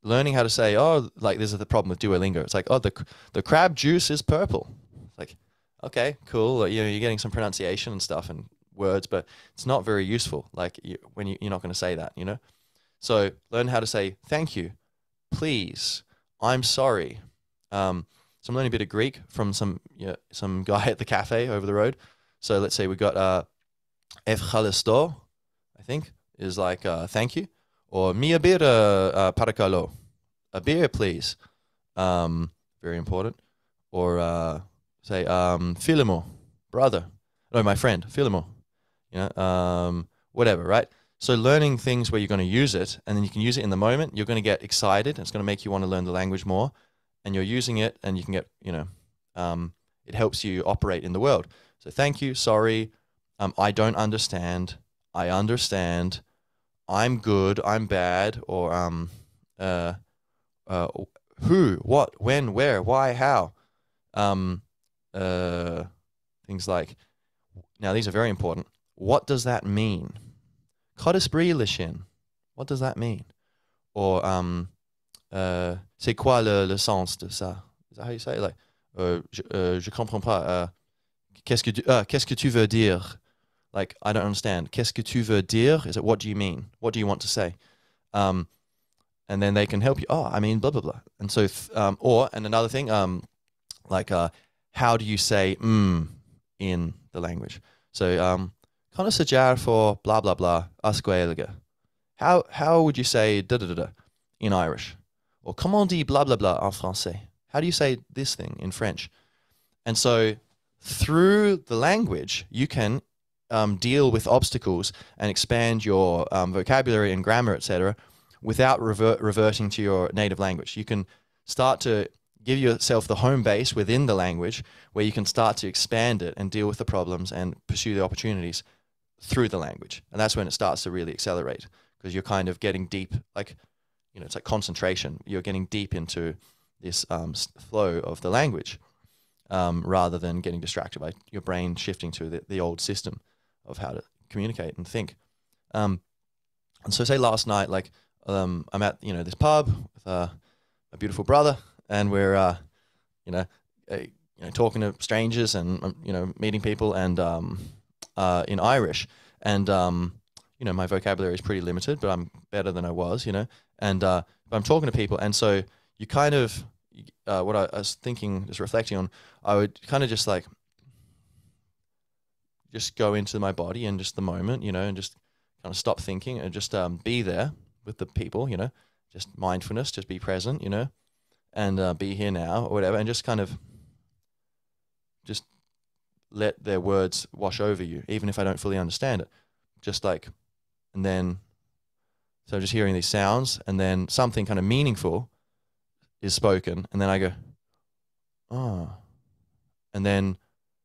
Learning how to say, oh, like this is the problem with Duolingo. It's like, oh, the, the crab juice is purple. It's like, okay, cool. You know, you're getting some pronunciation and stuff and words, but it's not very useful. Like you, when you, you're not going to say that, you know? So learn how to say thank you, please. I'm sorry. Um, so I'm learning a bit of Greek from some you know, some guy at the cafe over the road. So let's say we got uh, Evchalisto, I think, is like uh, thank you, or Mia beer parakalo, a beer please, um, very important, or uh, say um, Filimo, brother, no, my friend, Filimo, you know, um, whatever, right? So learning things where you're going to use it, and then you can use it in the moment. You're going to get excited, and it's going to make you want to learn the language more. And you're using it, and you can get, you know, um, it helps you operate in the world. So thank you, sorry, um, I don't understand, I understand, I'm good, I'm bad, or um, uh, uh, who, what, when, where, why, how, um, uh, things like. Now these are very important. What does that mean? What does that mean? Or um, uh, c'est quoi le, le sens de ça? Is that how you say it? Like, uh, je, uh, je comprends pas. Uh, qu'est-ce que tu, uh, qu'est-ce que tu veux dire? Like, I don't understand. Qu'est-ce que tu veux dire? Is it what do you mean? What do you want to say? Um, and then they can help you. Oh, I mean, blah blah blah. And so, um, or and another thing, um, like, uh, how do you say mm in the language? So, um. Kind of suggest for blah blah blah asquelega. How how would you say da da da da in Irish? Or comment dit blah blah blah en français? How do you say this thing in French? And so through the language you can um, deal with obstacles and expand your um, vocabulary and grammar, et cetera, without rever reverting to your native language. You can start to give yourself the home base within the language where you can start to expand it and deal with the problems and pursue the opportunities through the language. And that's when it starts to really accelerate, because you're kind of getting deep, like, you know, it's like concentration. You're getting deep into this um, flow of the language um, rather than getting distracted by your brain shifting to the, the old system of how to communicate and think. Um, and so say last night, like um, I'm at, you know, this pub with uh, my beautiful brother, and we're, uh, you know, uh, you know, talking to strangers and, um, you know, meeting people and, um, Uh, in Irish, and um, you know, my vocabulary is pretty limited, but I'm better than I was, you know, and uh, but I'm talking to people, and so you kind of uh, what I, I was thinking, just reflecting on, I would kind of just like just go into my body and just the moment, you know, and just kind of stop thinking and just um, be there with the people, you know, just mindfulness, just be present, you know, and uh, be here now or whatever, and just kind of just let their words wash over you, even if I don't fully understand it. Just like, and then, so just hearing these sounds, and then something kind of meaningful is spoken, and then I go, oh, and then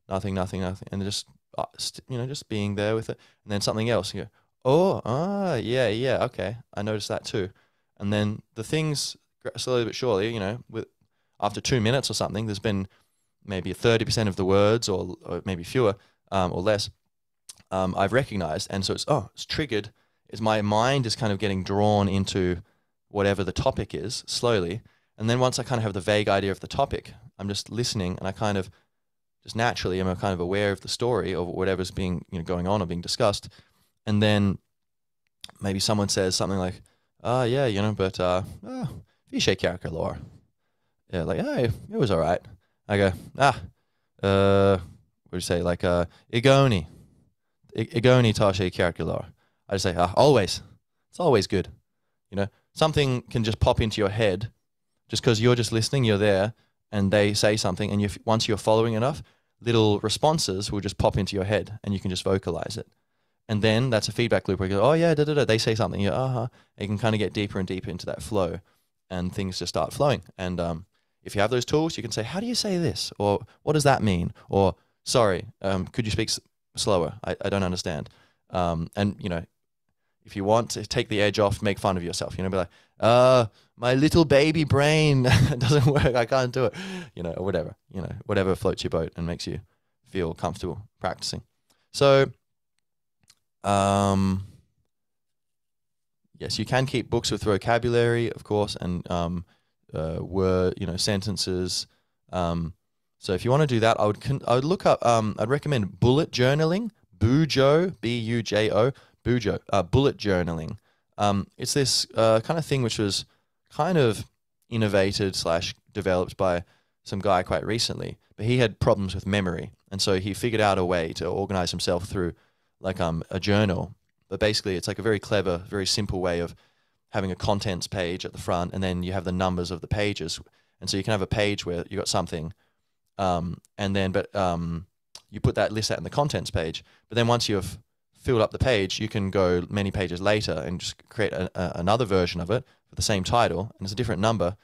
nothing, nothing, nothing, and just, uh, you know, just being there with it, and then something else, you go, oh, ah, yeah, yeah, okay, I noticed that too. And then the things, slowly but surely, you know, with after two minutes or something, there's been maybe thirty percent of the words, or, or maybe fewer um, or less, um, I've recognized. And so it's, oh, it's triggered. It's my mind is kind of getting drawn into whatever the topic is slowly. And then once I kind of have the vague idea of the topic, I'm just listening, and I kind of just naturally am kind of aware of the story or whatever's being, you know, going on or being discussed. And then maybe someone says something like, oh, yeah, you know, but uh, oh, yeah, like, hey, it was all right. I go, ah, uh, what do you say, like, uh, igoni, igoni tashe karkular. I just say, ah, always, it's always good. You know, something can just pop into your head just because you're just listening, you're there, and they say something, and you, once you're following enough, little responses will just pop into your head, and you can just vocalize it. And then that's a feedback loop where you go, oh, yeah, da, da, da, they say something, you go, uh-huh, and you can kind of get deeper and deeper into that flow, and things just start flowing. And, um, if you have those tools, you can say, how do you say this? Or what does that mean? Or sorry, um, could you speak s slower? I, I don't understand. Um, and, you know, if you want to take the edge off, make fun of yourself, you know, be like, uh, my little baby brain doesn't work. I can't do it, you know, or whatever, you know, whatever floats your boat and makes you feel comfortable practicing. So, um, yes, you can keep books with vocabulary, of course, and, um, Uh, word, you know, sentences. Um, so if you want to do that, I would con I would look up. Um, I'd recommend bullet journaling. Bujo, B U J O, Bujo, uh, bullet journaling. Um, it's this uh, kind of thing which was kind of innovated slash developed by some guy quite recently, but he had problems with memory. And so he figured out a way to organize himself through like um, a journal. But basically it's like a very clever, very simple way of having a contents page at the front, and then you have the numbers of the pages. And so you can have a page where you got something, um, and then but um, you put that list out in the contents page. But then once you've filled up the page, you can go many pages later and just create a, a, another version of it with the same title, and it's a different number,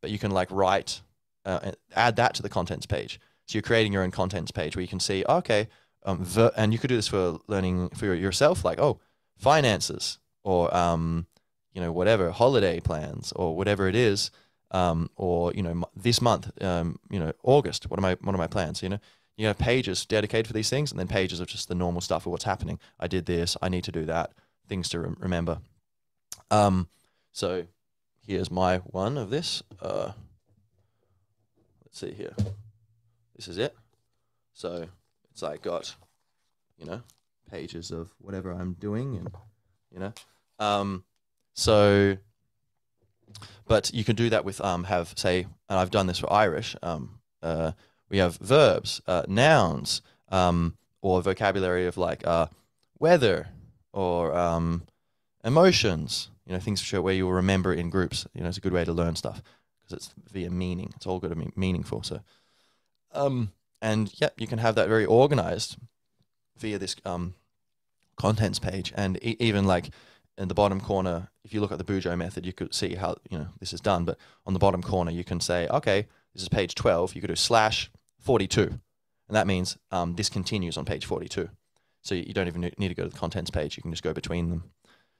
but you can like write, uh, add that to the contents page. So you're creating your own contents page where you can see, okay, um, the, and you could do this for learning for yourself, like, oh, finances, or um, you know, whatever, holiday plans, or whatever it is. Um, or, you know, m this month, um, you know, August, what are my, what are my plans? You know, you have pages dedicated for these things, and then pages of just the normal stuff of what's happening. I did this, I need to do that, things to rem remember. Um, so here's my one of this. Uh, let's see here. This is it. So it's like got, you know, pages of whatever I'm doing, and, you know, um, so... But you can do that with um, have, say, and I've done this for Irish, um, uh, we have verbs, uh, nouns, um, or vocabulary of like uh, weather, or um, emotions, you know, things where you'll remember in groups. You know, it's a good way to learn stuff because it's via meaning. It's all good and meaningful. So, um, and yeah, you can have that very organized via this um, contents page, and e even like in the bottom corner, if you look at the Bujo method, you could see how, you know, this is done. But on the bottom corner, you can say, okay, this is page twelve. You could do slash forty-two. And that means um, this continues on page forty-two. So you don't even need to go to the contents page. You can just go between them.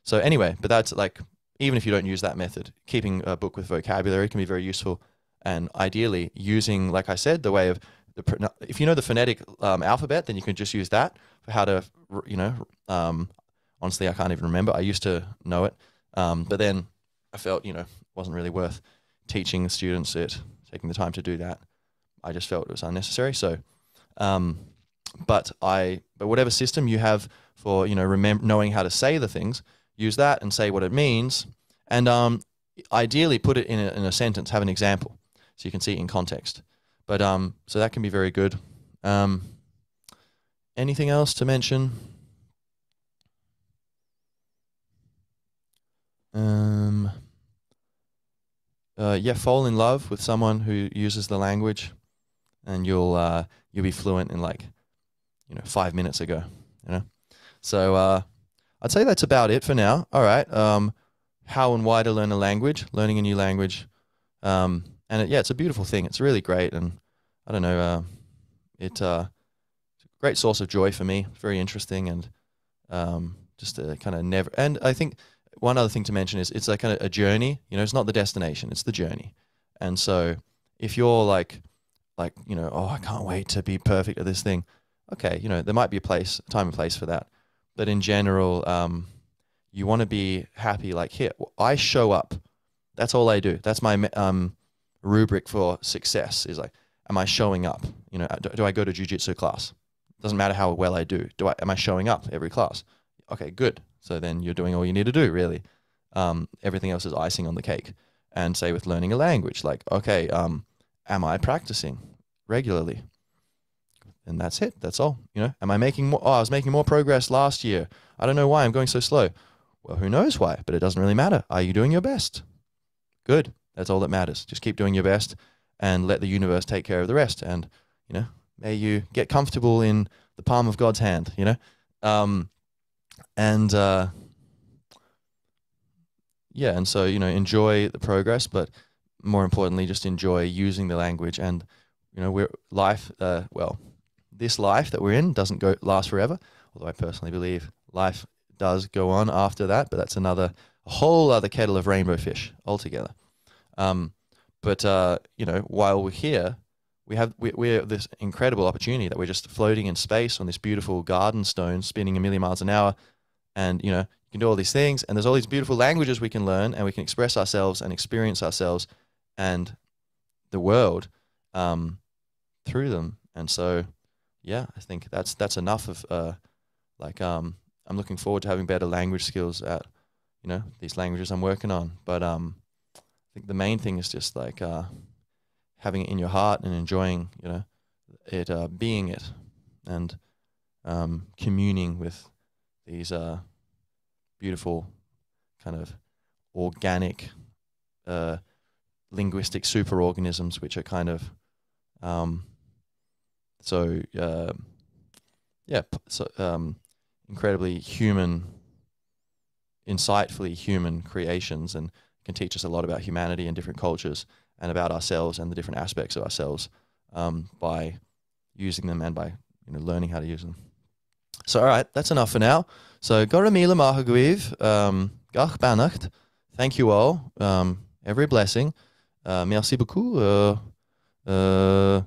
So anyway, but that's like, even if you don't use that method, keeping a book with vocabulary can be very useful. And ideally using, like I said, the way of, the if you know the phonetic um, alphabet, then you can just use that for how to, you know, um, honestly, I can't even remember. I used to know it, um, but then I felt, you know, it wasn't really worth teaching the students it, taking the time to do that. I just felt it was unnecessary. So, um, but I, but whatever system you have for, you know, remember knowing how to say the things, use that and say what it means, and um, ideally put it in a, in a sentence, have an example, so you can see it in context. But um, so that can be very good. Um, anything else to mention? Um, uh, yeah, fall in love with someone who uses the language, and you'll uh, you'll be fluent in like, you know, five minutes ago, you know. So uh, I'd say that's about it for now. All right, um, how and why to learn a language, learning a new language, um, and it, yeah, it's a beautiful thing. It's really great, and I don't know, uh, it uh, it's a great source of joy for me. Very interesting, and um, just a kind of never. And I think. One other thing to mention is it's like kind of a journey, you know, it's not the destination, it's the journey. And so if you're like, like, you know, oh, I can't wait to be perfect at this thing. Okay. You know, there might be a place, time and place for that. But in general, um, you want to be happy. Like here, I show up. That's all I do. That's my um, rubric for success is like, am I showing up? You know, do, do I go to jiu-jitsu class? Doesn't matter how well I do. Do I, am I showing up every class? Okay, good. So then you're doing all you need to do, really. Um, everything else is icing on the cake. And say with learning a language, like, okay, um, am I practicing regularly? And that's it. That's all. You know, am I making more? Oh, I was making more progress last year. I don't know why I'm going so slow. Well, who knows why? But it doesn't really matter. Are you doing your best? Good. That's all that matters. Just keep doing your best and let the universe take care of the rest. And, you know, may you get comfortable in the palm of God's hand, you know? Um... And, uh, yeah, and so, you know, enjoy the progress, but more importantly, just enjoy using the language. And, you know, we're life, uh, well, this life that we're in doesn't go last forever, although I personally believe life does go on after that, but that's another, a whole other kettle of rainbow fish altogether. Um, but, uh, you know, while we're here, we have we, we're this incredible opportunity that we're just floating in space on this beautiful garden stone spinning a million miles an hour. And, you know, you can do all these things, and there's all these beautiful languages we can learn, and we can express ourselves and experience ourselves and the world um, through them. And so, yeah, I think that's that's enough of uh, like um, I'm looking forward to having better language skills at, you know, these languages I'm working on. But um, think the main thing is just like uh, having it in your heart and enjoying, you know, it uh, being it, and um, communing with these uh, beautiful kind of organic uh, linguistic superorganisms, which are kind of um, so uh, yeah, so um, incredibly human, insightfully human creations, and can teach us a lot about humanity and different cultures and about ourselves and the different aspects of ourselves um, by using them and by, you know, learning how to use them. So all right, that's enough for now. So Goramila Mahaguiv, um Gach Banacht, thank you all, um, every blessing. Uh, merci beaucoup. Uh, uh,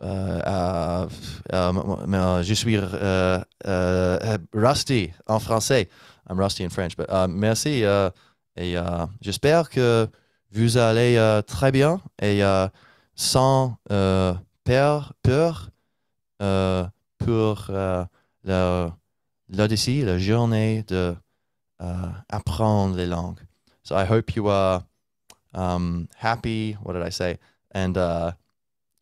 uh, uh, je suis uh, uh, rusty en français. I'm rusty in French, but uh, merci. Uh, et uh, j'espère que vous allez uh, très bien et uh, sans uh, peur, peur uh, pour uh, l'Odyssée, la journée de uh, apprendre les langues. So I hope you are um, happy, what did I say, and uh,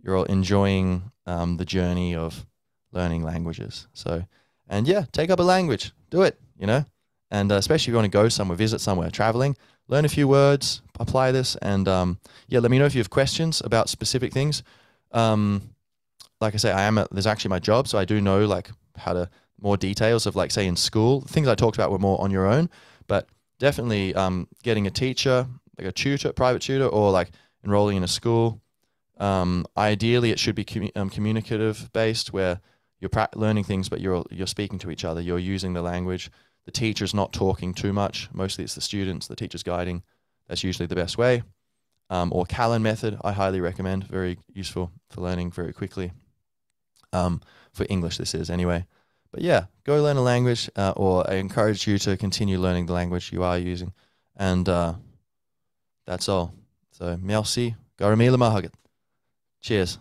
you're all enjoying um, the journey of learning languages. So, and yeah, take up a language, do it, you know, and uh, especially if you want to go somewhere, visit somewhere, traveling, learn a few words, apply this, and um, yeah, let me know if you have questions about specific things. Um, like I say, I am a, there's actually my job, so I do know like how to more details of like say in school, things I talked about were more on your own, but definitely um, getting a teacher, like a tutor, private tutor, or like enrolling in a school. Um, ideally, it should be commu um, communicative based, where you're pra learning things, but you're you're speaking to each other. You're using the language. The teacher's not talking too much. Mostly, it's the students. The teacher's guiding. That's usually the best way. Um, or Callan method, I highly recommend. Very useful for learning very quickly. Um, for English, this is anyway. But yeah, go learn a language, uh, or I encourage you to continue learning the language you are using. And uh, that's all. So, merci. Garamila Mahagat. Cheers.